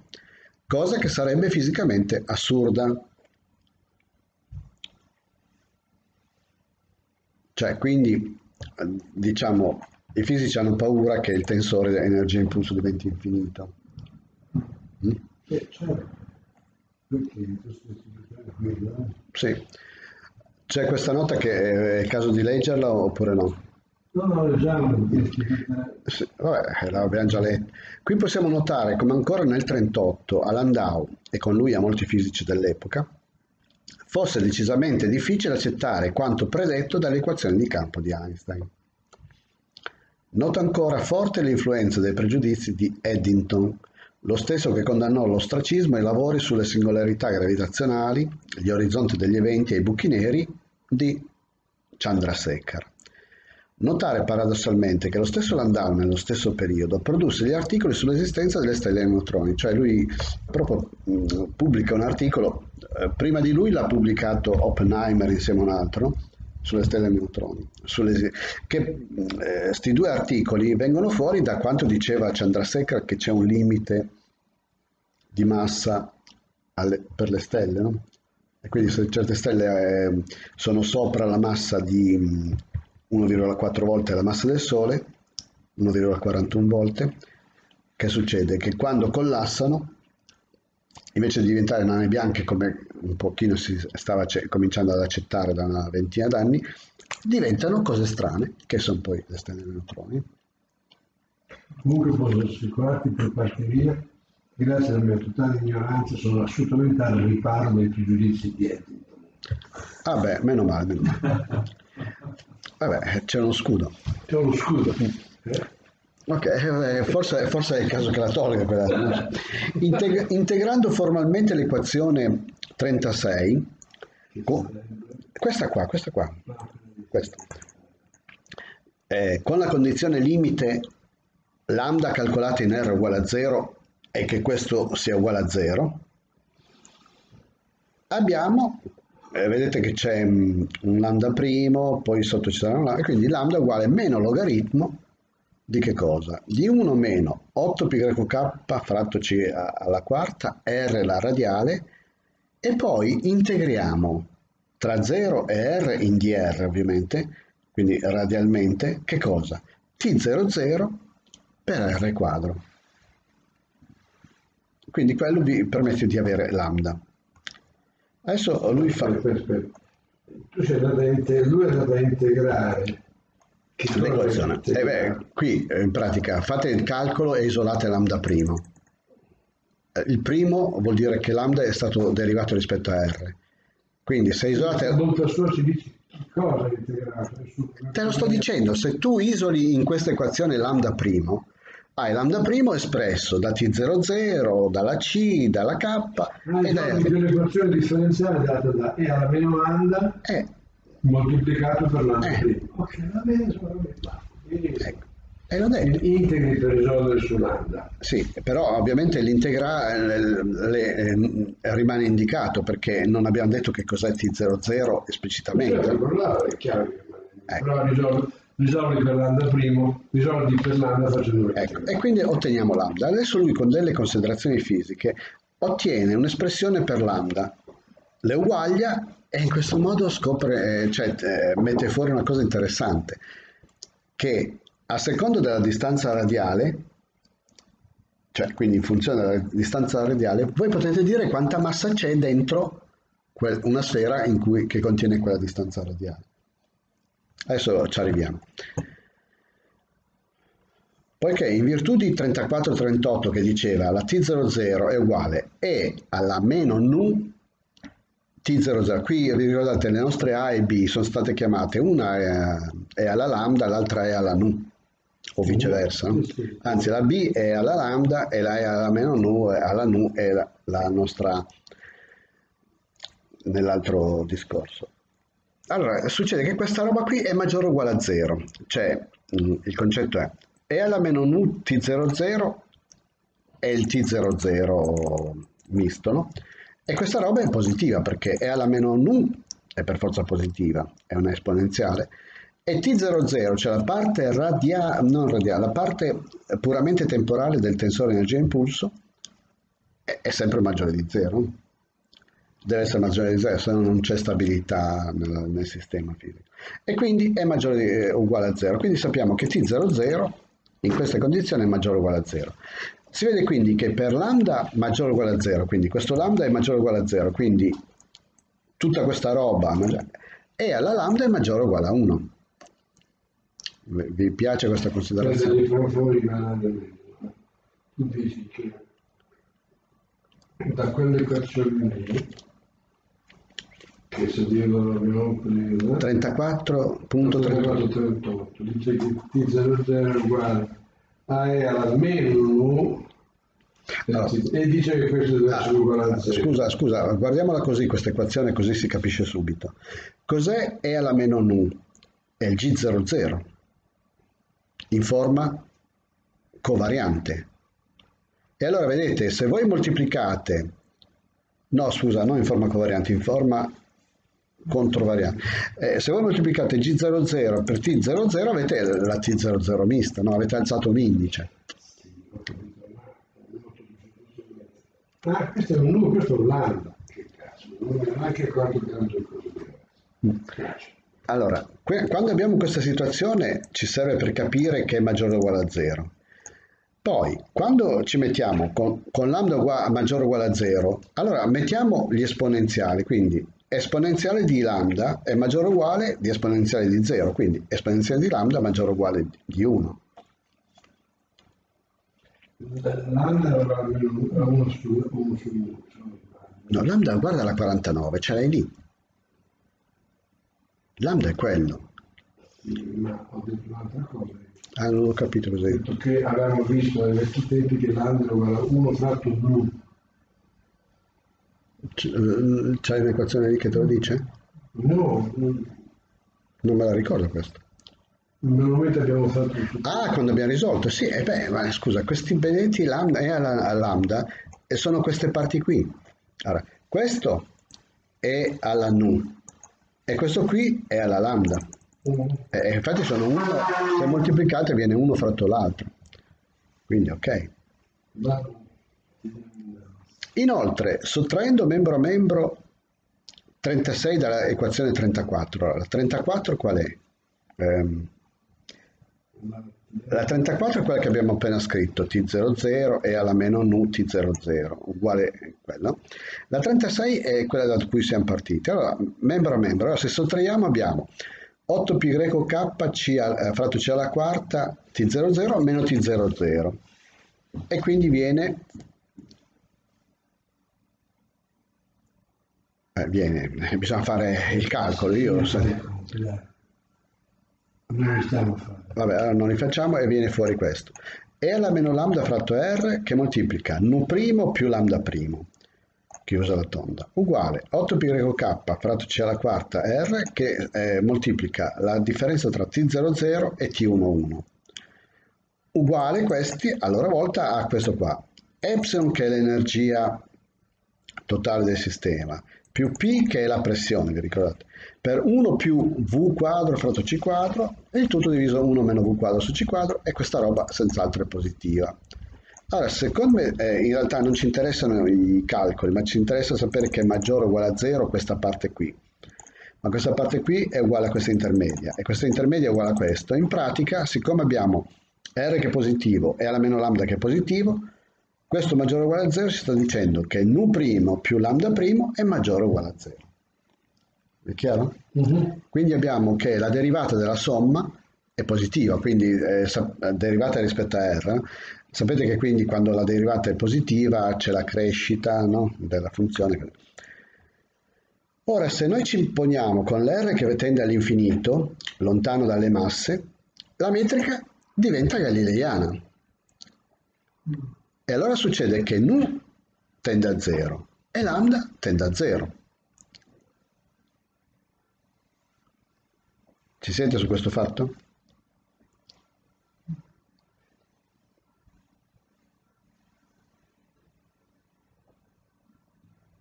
cosa che sarebbe fisicamente assurda. Cioè, quindi, diciamo, i fisici hanno paura che il tensore energia-impulso diventi infinito. Sì, c'è questa nota che è caso di leggerla oppure no? No, già sì, vabbè, l'abbiamo già letta. Qui possiamo notare come ancora nel 1938 a Landau, e con lui a molti fisici dell'epoca, fosse decisamente difficile accettare quanto predetto dalle equazioni di campo di Einstein. Nota ancora forte l'influenza dei pregiudizi di Eddington, lo stesso che condannò l'ostracismo ai lavori sulle singolarità gravitazionali, gli orizzonti degli eventi e i buchi neri di Chandrasekhar. Notare paradossalmente che lo stesso Landau nello stesso periodo produsse gli articoli sull'esistenza delle stelle a neutroni, cioè lui proprio pubblica un articolo, prima di lui l'ha pubblicato Oppenheimer insieme a un altro, sulle stelle a neutroni, questi due articoli vengono fuori da quanto diceva Chandrasekhar, che c'è un limite di massa per le stelle, no? E quindi se certe stelle sono sopra la massa di 1,4 volte la massa del Sole, 1,41 volte, che succede? Che quando collassano, invece di diventare nane bianche, come un pochino si stava cominciando ad accettare da una ventina d'anni, diventano cose strane, che sono poi le stelle neutroni. Comunque posso assicurarti per parte mia, grazie alla mia totale ignoranza, sono assolutamente al riparo dai pregiudizi di Eddington. Ah beh, meno male, meno male. Vabbè, c'è uno scudo. C'è uno scudo. Ok, forse è il caso che la tolga quella. Integrando formalmente l'equazione 36, questa qua, con la condizione limite lambda calcolata in R uguale a 0 e che questo sia uguale a 0, abbiamo, vedete che c'è un lambda primo, poi sotto ci sarà un lambda, quindi lambda uguale meno logaritmo di che cosa? Di 1 meno 8 πk fratto c alla quarta, r la radiale, e poi integriamo tra 0 e r in dr, ovviamente, quindi radialmente, che cosa? t00 per r quadro. Quindi quello vi permette di avere lambda. Adesso lui fa... Aspetta. Tu sei andato a integrare l'equazione. Qui in pratica fate il calcolo e isolate lambda primo. Il primo vuol dire che lambda è stato derivato rispetto a r. Quindi se isolate... Cosa integrate? Te lo sto dicendo, se tu isoli in questa equazione lambda primo, hai lambda primo espresso da T00, dalla C, dalla K e da R. Un'equazione differenziale data da E alla meno lambda moltiplicato per lambda primo. Ok, va bene, ecco. E lo detto. Integri per risolvere su lambda. Sì, però ovviamente l'integrale rimane indicato perché non abbiamo detto che cos'è T00 esplicitamente. È chiaro che rimane. Però risolvi per lambda primo, risolvi per lambda facendo un calcolo. Ecco, e quindi otteniamo lambda. Adesso lui con delle considerazioni fisiche ottiene un'espressione per lambda, le uguaglia e in questo modo scopre, mette fuori una cosa interessante, che a seconda della distanza radiale, cioè quindi in funzione della distanza radiale, voi potete dire quanta massa c'è dentro una sfera che contiene quella distanza radiale. Adesso ci arriviamo. Poiché in virtù di 34-38 che diceva la T00 è uguale E alla meno nu T00, qui vi ricordate le nostre A e B sono state chiamate, una è alla lambda, l'altra è alla nu, o viceversa, no? Anzi la B è alla lambda e la E alla meno nu, e alla nu è la nostra nell'altro discorso. Allora, succede che questa roba qui è maggiore o uguale a 0, cioè il concetto è E alla meno nu T00 è il T00 misto, no? E questa roba è positiva perché E alla meno nu è per forza positiva, è una esponenziale, e T00, cioè la parte la parte puramente temporale del tensore energia-impulso, è sempre maggiore di 0. Deve essere maggiore di 0, se no non c'è stabilità nel sistema fisico. E quindi è maggiore o uguale a 0. Quindi sappiamo che T00 in queste condizioni è maggiore o uguale a 0. Si vede quindi che per lambda maggiore o uguale a 0, quindi questo lambda è maggiore o uguale a 0, quindi tutta questa roba E alla lambda è maggiore o uguale a 1. Vi piace questa considerazione? Tu dici che da quell'equazione lì, che se devo 34.38 dice che T00 è uguale a E alla meno e dice che questo deve essere uguale a 0. Scusa, guardiamola così questa equazione, così si capisce subito. Cos'è E alla meno nu? È il G00 in forma covariante. E allora vedete, se voi moltiplicate, no scusa, non in forma covariante, in forma controvariante. Se voi moltiplicate G00 per T00 avete la T00 mista, no? Avete alzato un indice. Ah, questo è un numero, questo è un lambda. Che cazzo, non mi ero neanche accorto che era un cosa. Allora, quando abbiamo questa situazione ci serve per capire che è maggiore o uguale a 0. Poi, quando ci mettiamo con lambda maggiore o uguale a 0, allora mettiamo gli esponenziali, quindi esponenziale di lambda è maggiore o uguale di esponenziale di 0, quindi esponenziale di lambda maggiore o uguale di 1. Lambda era 1 su 1. No, lambda guarda la 49, ce l'hai lì. Lambda è quello. Sì, ma ho detto un'altra cosa. Ah, non ho capito cosa hai detto. Che avevamo visto nel vecchio tempo che lambda era 1 fratto 2. C'è un'equazione lì che te lo dice? No. Non me la ricordo questa. Abbiamo fatto tutto. Ah, quando abbiamo risolto, sì, e beh, ma scusa, questi benedetti lambda e a lambda e sono queste parti qui. Allora, questo è alla nu e questo qui è alla lambda. E infatti sono uno, se moltiplicate viene uno fratto l'altro. Quindi ok. Inoltre, sottraendo membro a membro 36 dalla equazione 34. Allora, 34 qual è? La 34 è quella che abbiamo appena scritto, T00 e alla meno nu T00, uguale a quello. La 36 è quella da cui siamo partiti. Allora, membro a membro, allora, se sottraiamo abbiamo 8πk fratto c alla quarta T00 meno T00 e quindi viene, bisogna fare il calcolo, io lo so. Vabbè, allora non li facciamo e viene fuori questo. E alla meno lambda fratto R che moltiplica nu' più lambda primo, chiusa la tonda, uguale 8πk fratto c alla quarta R che moltiplica la differenza tra T00 e T11, uguale questi a loro volta a questo qua, epsilon che è l'energia totale del sistema, più P che è la pressione, vi ricordate, per 1 più V quadro fratto C quadro, e il tutto diviso 1 meno V quadro su C quadro, e questa roba senz'altro è positiva. Allora, secondo me, in realtà non ci interessano i calcoli, ma ci interessa sapere che è maggiore o uguale a 0 questa parte qui. Ma questa parte qui è uguale a questa intermedia, e questa intermedia è uguale a questo. In pratica, siccome abbiamo R che è positivo e alla meno lambda che è positivo, questo maggiore o uguale a 0 si sta dicendo che nu' più lambda' è maggiore o uguale a 0. È chiaro? Quindi abbiamo che la derivata della somma è positiva, quindi derivata rispetto a R. Sapete che quindi quando la derivata è positiva c'è la crescita, no? Della funzione. Ora, se noi ci poniamo con l'R che tende all'infinito, lontano dalle masse, la metrica diventa galileiana. E allora succede che nu tende a 0 e lambda tende a 0. Ci siete su questo fatto?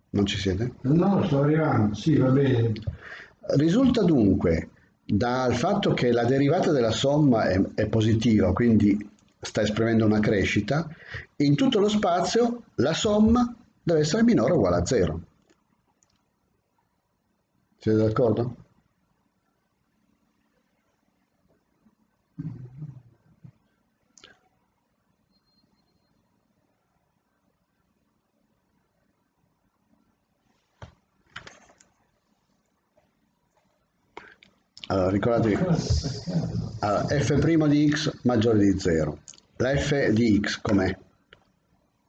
Non ci siete? No, sto arrivando, sì, va bene. Risulta dunque dal fatto che la derivata della somma è positiva, quindi sta esprimendo una crescita, in tutto lo spazio la somma deve essere minore o uguale a 0. Siete d'accordo? Allora, ricordatevi, allora, f' di x maggiore di 0. La f di x com'è?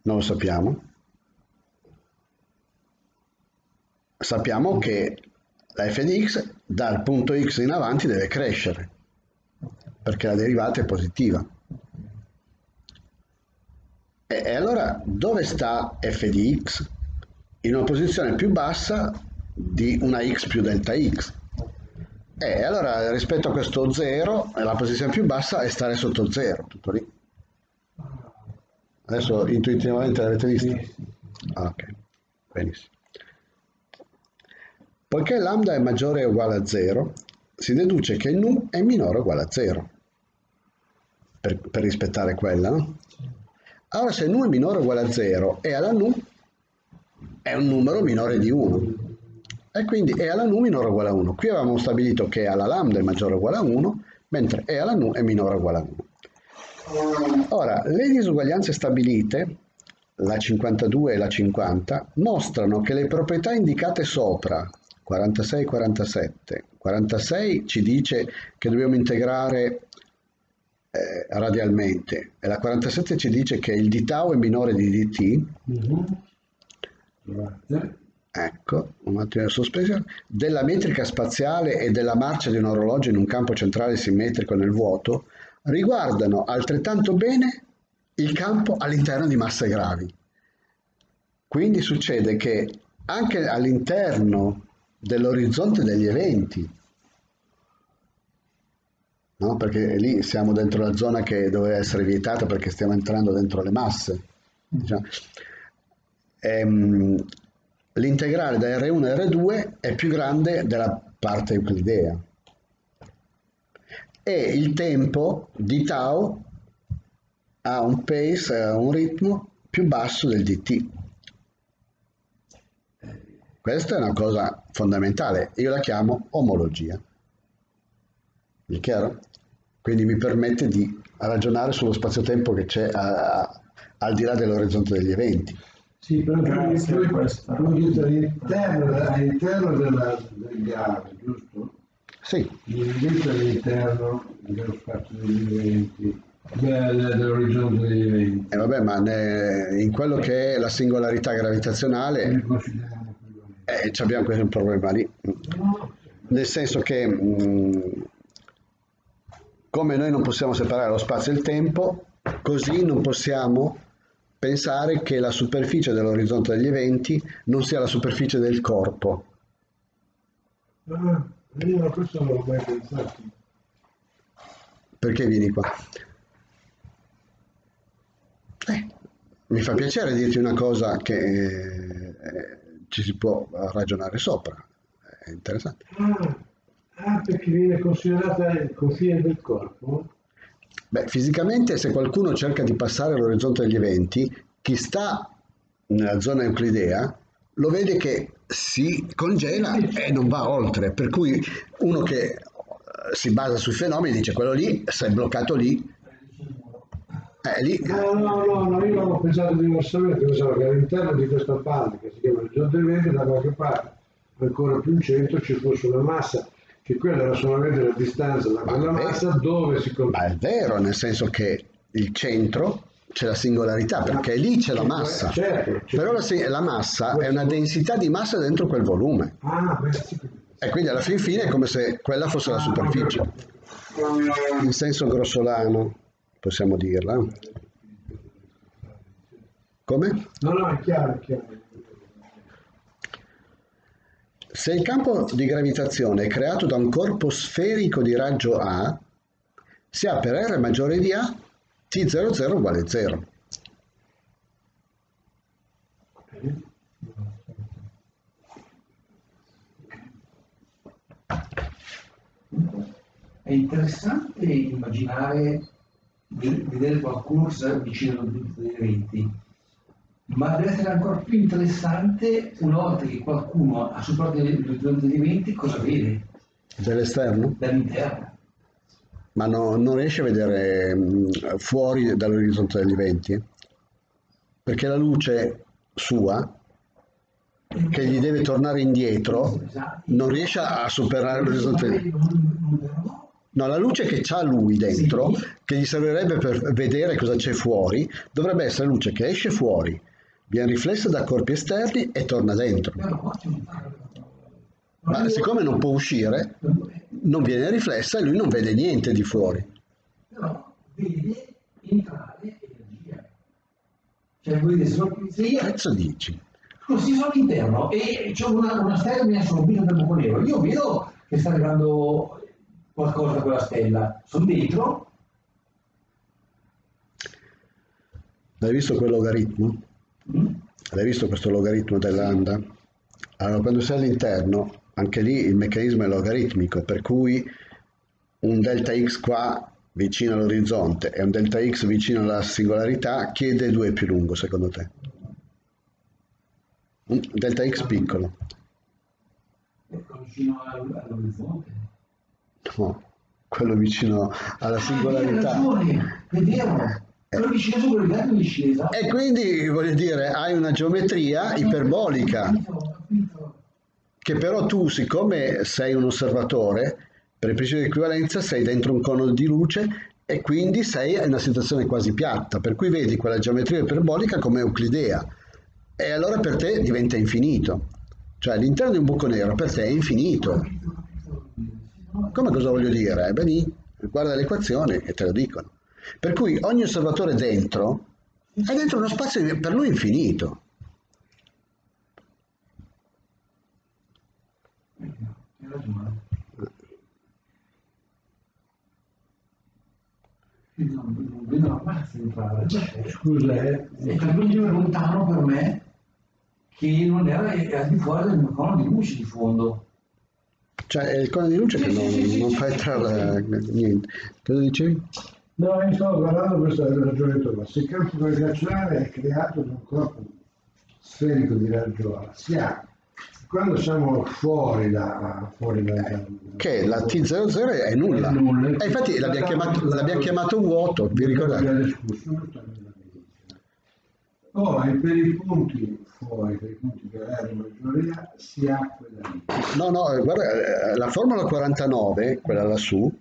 Non lo sappiamo. Sappiamo che la f di x dal punto x in avanti deve crescere, perché la derivata è positiva. E allora dove sta f di x? In una posizione più bassa di una x più delta x. E allora rispetto a questo 0, la posizione più bassa è stare sotto 0, tutto lì. Adesso intuitivamente l'avete visto? Ah, ok, benissimo. Poiché lambda è maggiore o uguale a 0, si deduce che nu è minore o uguale a 0, per rispettare quella, no? Allora se nu è minore o uguale a 0, e alla nu è un numero minore di 1, e quindi e alla nu minore o uguale a 1. Qui avevamo stabilito che e alla lambda è maggiore o uguale a 1, mentre e alla nu è minore o uguale a 1. Ora, le disuguaglianze stabilite, la 52 e la 50, mostrano che le proprietà indicate sopra, 46 e 47, 46 ci dice che dobbiamo integrare radialmente, e la 47 ci dice che il di tau è minore di dt, ecco, un attimo di sospensione, della metrica spaziale e della marcia di un orologio in un campo centrale simmetrico nel vuoto, riguardano altrettanto bene il campo all'interno di masse gravi. Quindi succede che anche all'interno dell'orizzonte degli eventi, no? Perché lì siamo dentro la zona che doveva essere vietata perché stiamo entrando dentro le masse, diciamo. L'integrale da R1 a R2 è più grande della parte euclidea e il tempo di tau ha un pace, ha un ritmo più basso del dt. Questa è una cosa fondamentale, io la chiamo omologia. Mi è chiaro? Quindi mi permette di ragionare sullo spazio-tempo che c'è al di là dell'orizzonte degli eventi. Sì, però all'interno del gare, giusto? Sì. All'interno dello spazio degli eventi, dell'orizzonte degli eventi. E vabbè, ma in quello che è la singolarità gravitazionale abbiamo questo problema lì. Nel senso che come noi non possiamo separare lo spazio e il tempo, così non possiamo pensare che la superficie dell'orizzonte degli eventi non sia la superficie del corpo. Io questo non l'ho mai pensato. Perché vieni qua? Mi fa piacere dirti una cosa che ci si può ragionare sopra, è interessante. Perché viene considerata il confine del corpo? Beh, fisicamente se qualcuno cerca di passare all'orizzonte degli eventi, chi sta nella zona euclidea lo vede che si congela e non va oltre, per cui uno che si basa sui fenomeni dice quello lì, se è bloccato lì, lì. No, io avevo pensato diversamente, pensavo che all'interno di questa parte che si chiama orizzonte degli eventi, da qualche parte, ancora più in centro, ci fosse una massa, che quella era solamente la distanza da quella massa dove si concentra. Ma è vero, nel senso che il centro c'è la singolarità, perché lì c'è la massa. Certo. Però la massa è una densità di massa dentro quel volume. E quindi alla fin fine è come se quella fosse la superficie. In senso grossolano, possiamo dirla. Come? No, è chiaro, è chiaro. Se il campo di gravitazione è creato da un corpo sferico di raggio A, si ha per R maggiore di A T00 uguale 0. È interessante immaginare di vedere qualcuno vicino all'orizzonte degli eventi. Ma deve essere ancora più interessante una volta che qualcuno ha superato l'orizzonte degli eventi, cosa vede? Dall'esterno? Dall'interno. Ma no, non riesce a vedere fuori dall'orizzonte degli eventi, perché la luce sua, che gli deve tornare indietro, non riesce a superare l'orizzonte degli eventi. No, la luce che c'ha lui dentro, sì, che gli servirebbe per vedere cosa c'è fuori, dovrebbe essere luce che esce fuori, viene riflessa da corpi esterni e torna dentro. Ma siccome non può uscire, non viene riflessa e lui non vede niente di fuori. Però vede entrare energia. Cioè vede solo che cazzo dici? Così sono all'interno e c'è una stella che mi ha assorbito da poco nero. Io vedo che sta arrivando qualcosa da quella stella. Sono dentro. L'hai visto quel logaritmo? L'hai visto questo logaritmo dell'anda? Allora, quando sei all'interno, anche lì il meccanismo è logaritmico, per cui un delta x qua vicino all'orizzonte e un delta x vicino alla singolarità, chi dei due è più lungo secondo te? Un delta x piccolo. Vicino all'orizzonte? No, quello vicino alla singolarità. È vero. E quindi, voglio dire, hai una geometria iperbolica, che però tu, siccome sei un osservatore, per il principio di equivalenza sei dentro un cono di luce e quindi sei in una situazione quasi piatta, per cui vedi quella geometria iperbolica come euclidea e allora per te diventa infinito. Cioè all'interno di un buco nero per te è infinito. Come, cosa voglio dire? Beh, lì, guarda l'equazione e te lo dicono. Per cui ogni osservatore dentro è dentro uno spazio per lui infinito. Non vedo la mazza entrare. Scusa, è talmente lontano per me che non era di fuori del mio cono di luce di fondo. Cioè è il cono di luce che non fa entrare niente. Cosa dicevi? No, io stavo guardando questa ragione tua. Se il campo gravitazionale è creato da un corpo sferico di raggio assiale, quando siamo fuori da che la T00 è nulla. E infatti l'abbiamo chiamato vuoto, vi ricordate? Poi per i punti fuori, per i punti per R maggioria, si ha quella lì. No, guarda, la formula 49, quella lassù,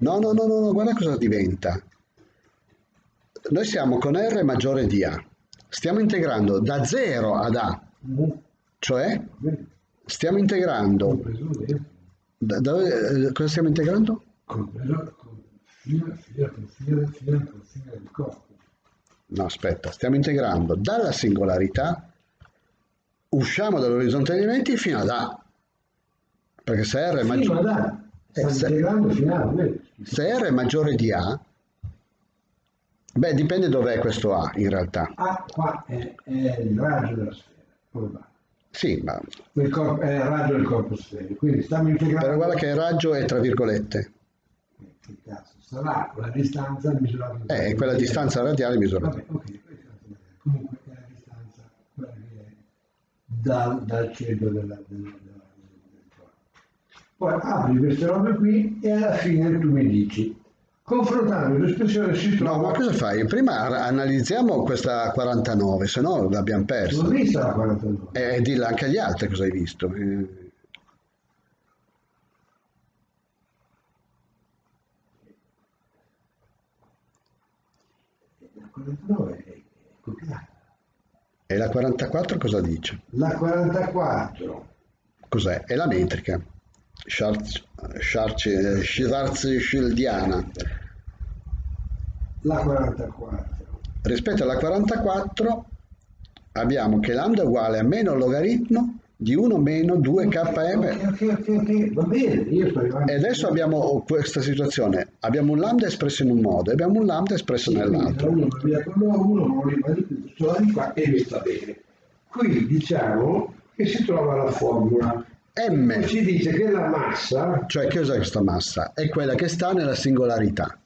No, guarda cosa diventa. Noi siamo con R maggiore di A. Stiamo integrando da 0 ad A. Cioè, stiamo integrando... Cosa stiamo integrando? Fino del corpo. No, aspetta. Stiamo integrando dalla singolarità, usciamo dall'orizzonte degli eventi fino ad A. Perché se R è maggiore... Fino ad A. Se R è maggiore di A, beh, dipende dov'è questo A in realtà. A qua è il raggio della sfera, come va? Sì, ma... è il raggio del corpo sferico, quindi stiamo integrando... Però guarda che il raggio è tra virgolette. Che cazzo, sarà quella distanza misurata... quella distanza radiale misurata. Vabbè, ok, comunque è la distanza, quella che è dal centro della Poi apri queste robe qui e alla fine tu mi dici, confrontando l'espressione si trova... No, ma cosa fai? Prima analizziamo questa 49, se no l'abbiamo persa. L'ho vista la 49. E dilla anche agli altri cosa hai visto. La 49 è copiata. E la 44 cosa dice? La 44. Cos'è? È la metrica. Schwarzschildiana. La 44. Rispetto alla 44 abbiamo che lambda è uguale a meno logaritmo di 1 meno 2km. Okay. Va bene, io sto arrivando. E adesso abbiamo questa situazione, abbiamo un lambda espresso in un modo e abbiamo un lambda espresso nell'altro. Uno e mi sta bene. Qui diciamo che si trova la formula M. Ci dice che la massa, cioè che cos'è questa massa? È quella che sta nella singolarità.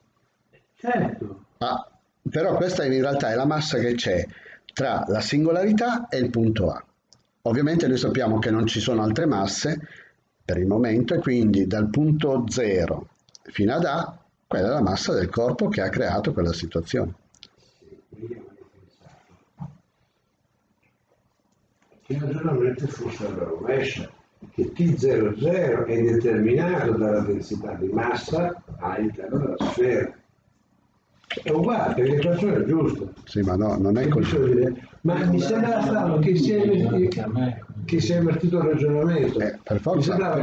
Certo. Ah, però questa in realtà è la massa che c'è tra la singolarità e il punto A. Ovviamente noi sappiamo che non ci sono altre masse per il momento e quindi dal punto 0 fino ad A, quella è la massa del corpo che ha creato quella situazione. Che ragionamento fosse alla rovescia, che T00 è determinato dalla densità di massa all'interno della sfera. È uguale, perché l'equazione è giusta. Sì, ma no, non è così. Ma mi sembrava strano che sia invertito il ragionamento. Per forza, mi sembrava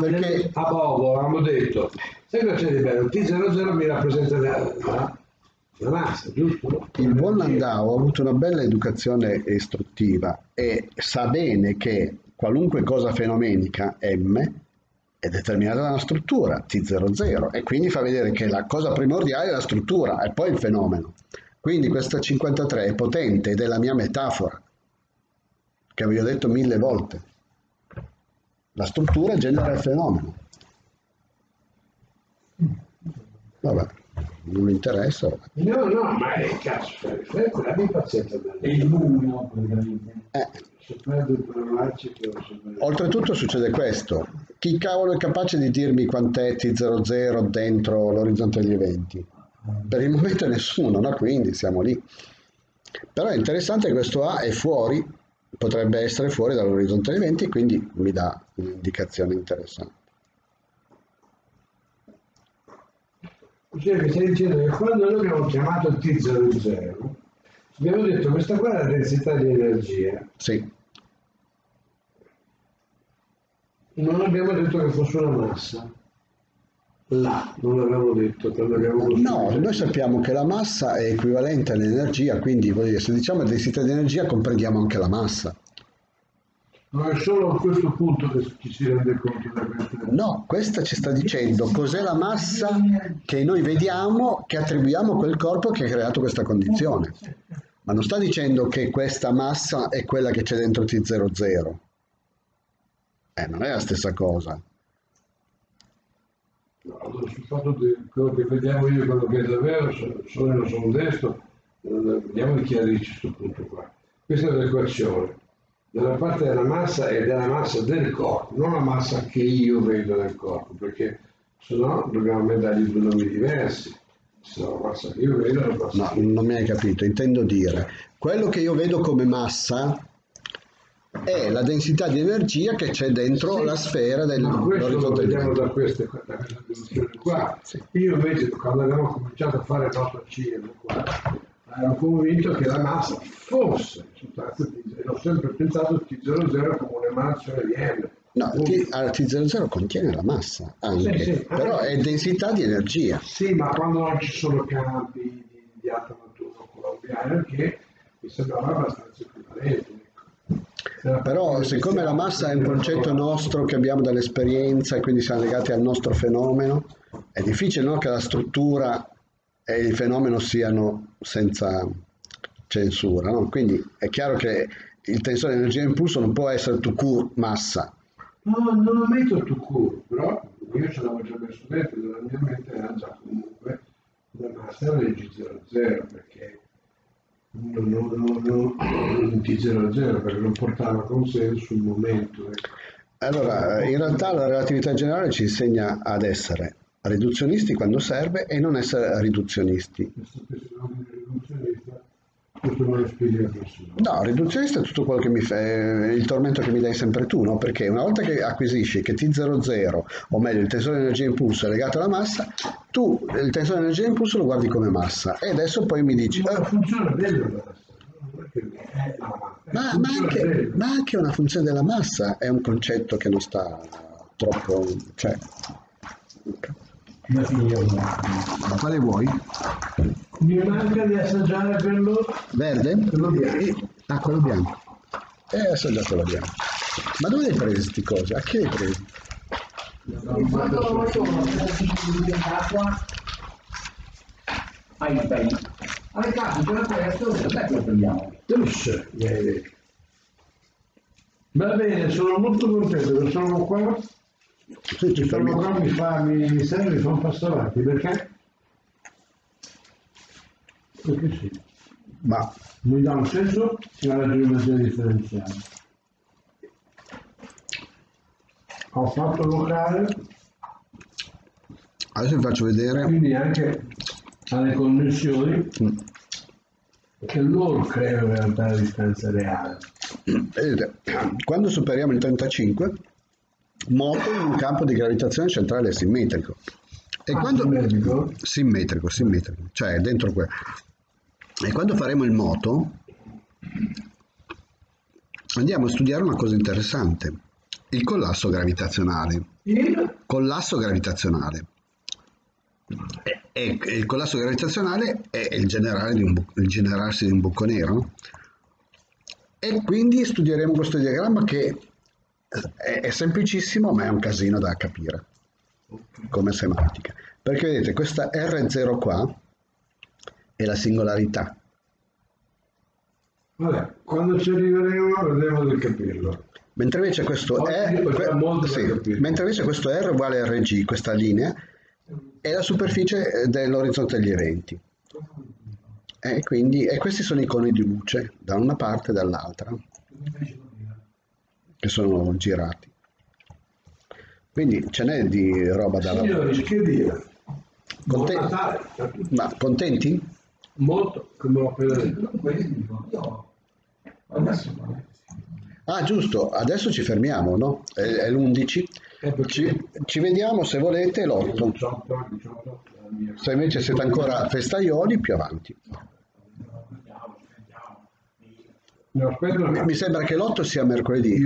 perché, che a Bobo avevamo detto, sai cosa c'è di bello? T00 mi rappresenta la massa, giusto? Il buon Landau ha avuto una bella educazione istruttiva e sa bene che qualunque cosa fenomenica M è determinata da una struttura T00 e quindi fa vedere che la cosa primordiale è la struttura e poi il fenomeno. Quindi questa 53 è potente ed è la mia metafora che vi ho detto 1000 volte. La struttura genera il fenomeno. Vabbè, non mi interessa. Vabbè. No, no, ma è cazzo, abbi pazienza. È l'uno, praticamente. Se perdo il parolaccio che ho sempre... Oltretutto succede questo. Chi cavolo è capace di dirmi quant'è T00 dentro l'orizzonte degli eventi? Per il momento nessuno, no? Quindi siamo lì. Però è interessante che questo A è fuori, potrebbe essere fuori dall'orizzonte degli eventi, quindi mi dà un'indicazione interessante. Cioè che stai dicendo che quando noi abbiamo chiamato T00, abbiamo detto questa qua è la densità di energia. Sì. Non abbiamo detto che fosse una massa. Là, non l'abbiamo detto. No, noi sappiamo che la massa è equivalente all'energia, quindi voglio dire, se diciamo densità di energia comprendiamo anche la massa. Non è solo a questo punto che ci si rende conto da questa... No, questa ci sta dicendo cos'è la massa che noi vediamo, che attribuiamo a quel corpo che ha creato questa condizione. Ma non sta dicendo che questa massa è quella che c'è dentro T00. Non è la stessa cosa. No, sul fatto di quello che vediamo io e quello che è davvero, sono e non sono destro, vediamo di chiarirci questo punto qua. Questa è l'equazione. Dalla parte della massa e della massa del corpo, non la massa che io vedo nel corpo, perché se no dobbiamo dargli due nomi diversi. Se la massa che io vedo è la massa. No, non mi hai capito, intendo dire quello che io vedo come massa è la densità di energia che c'è dentro la sfera dell'orizzonte. Lo vediamo da questa dimensione qua. Sì. Io invece quando abbiamo cominciato a fare il nostro cinema qua, ero convinto che la massa fosse, ho sempre pensato che T00 come un'emanzione di M. No, T00 contiene la massa, anche, però è densità di energia. Sì, ma quando non ci sono campi di alta natura colombiana, che mi sembrava abbastanza equivalente. Però siccome la massa è un concetto nostro che abbiamo dall'esperienza e quindi siamo legati al nostro fenomeno, è difficile, no, che la struttura e il fenomeno siano senza censura, no? Quindi è chiaro che il tensore energia impulso non può essere tout court massa. No, non lo metto tout court, però io ce l'avevo già messo dentro, nella mia mente era già comunque la massa del G00, perché non T00, perché non portava con sé sul momento. Allora, in realtà la relatività generale ci insegna ad essere riduzionisti quando serve e non essere riduzionisti. No, riduzionista è tutto quello che mi fa, il tormento che mi dai sempre tu, no? Perché una volta che acquisisci che T00, o meglio il tensore energia impulso è legato alla massa, tu il tensore energia impulso lo guardi come massa e adesso poi mi dici funzione della massa. Ma anche una funzione della massa è un concetto che non sta troppo, cioè... Ma quale vuoi? Mi manca di assaggiare quello verde? Quello bianco. Ah, quello bianco. Assaggiato quello bianco. Ma dove hai preso queste cose? A chi hai preso? Hai bene. Hai caso, ce l'ho preso, dov'è che lo prendiamo? Va bene, sono molto contento che sono qua. Sì, ci fermo qua, mi fa un passo avanti, perché? Perché sì, ma mi dà un senso alla geometria differenziale. Ho fatto locale, adesso vi faccio vedere, quindi anche alle connessioni che loro creano in realtà la distanza reale. Vedete, quando superiamo il 35 moto in un campo di gravitazione centrale simmetrico. E quando... simmetrico, cioè dentro quello. E quando faremo il moto andiamo a studiare una cosa interessante, il collasso gravitazionale. Collasso gravitazionale. E il collasso gravitazionale è il generarsi di un buco nero. E quindi studieremo questo diagramma che è semplicissimo, ma è un casino da capire come semantica, perché vedete questa R0 qua è la singolarità. Vabbè, quando ci arriveremo vedremo di capirlo. Mentre invece questo R uguale RG, questa linea, è la superficie dell'orizzonte degli eventi. E questi sono i coni di luce, da una parte e dall'altra, che sono girati. Quindi ce n'è di roba da lavorare. Signori, che dire? Ma contenti? Molto, come ho appena detto. Ah, giusto, adesso ci fermiamo, no? È l'11. Ci vediamo, se volete, l'8. Se invece siete ancora festaioli, più avanti. Mi sembra che l'8 sia mercoledì.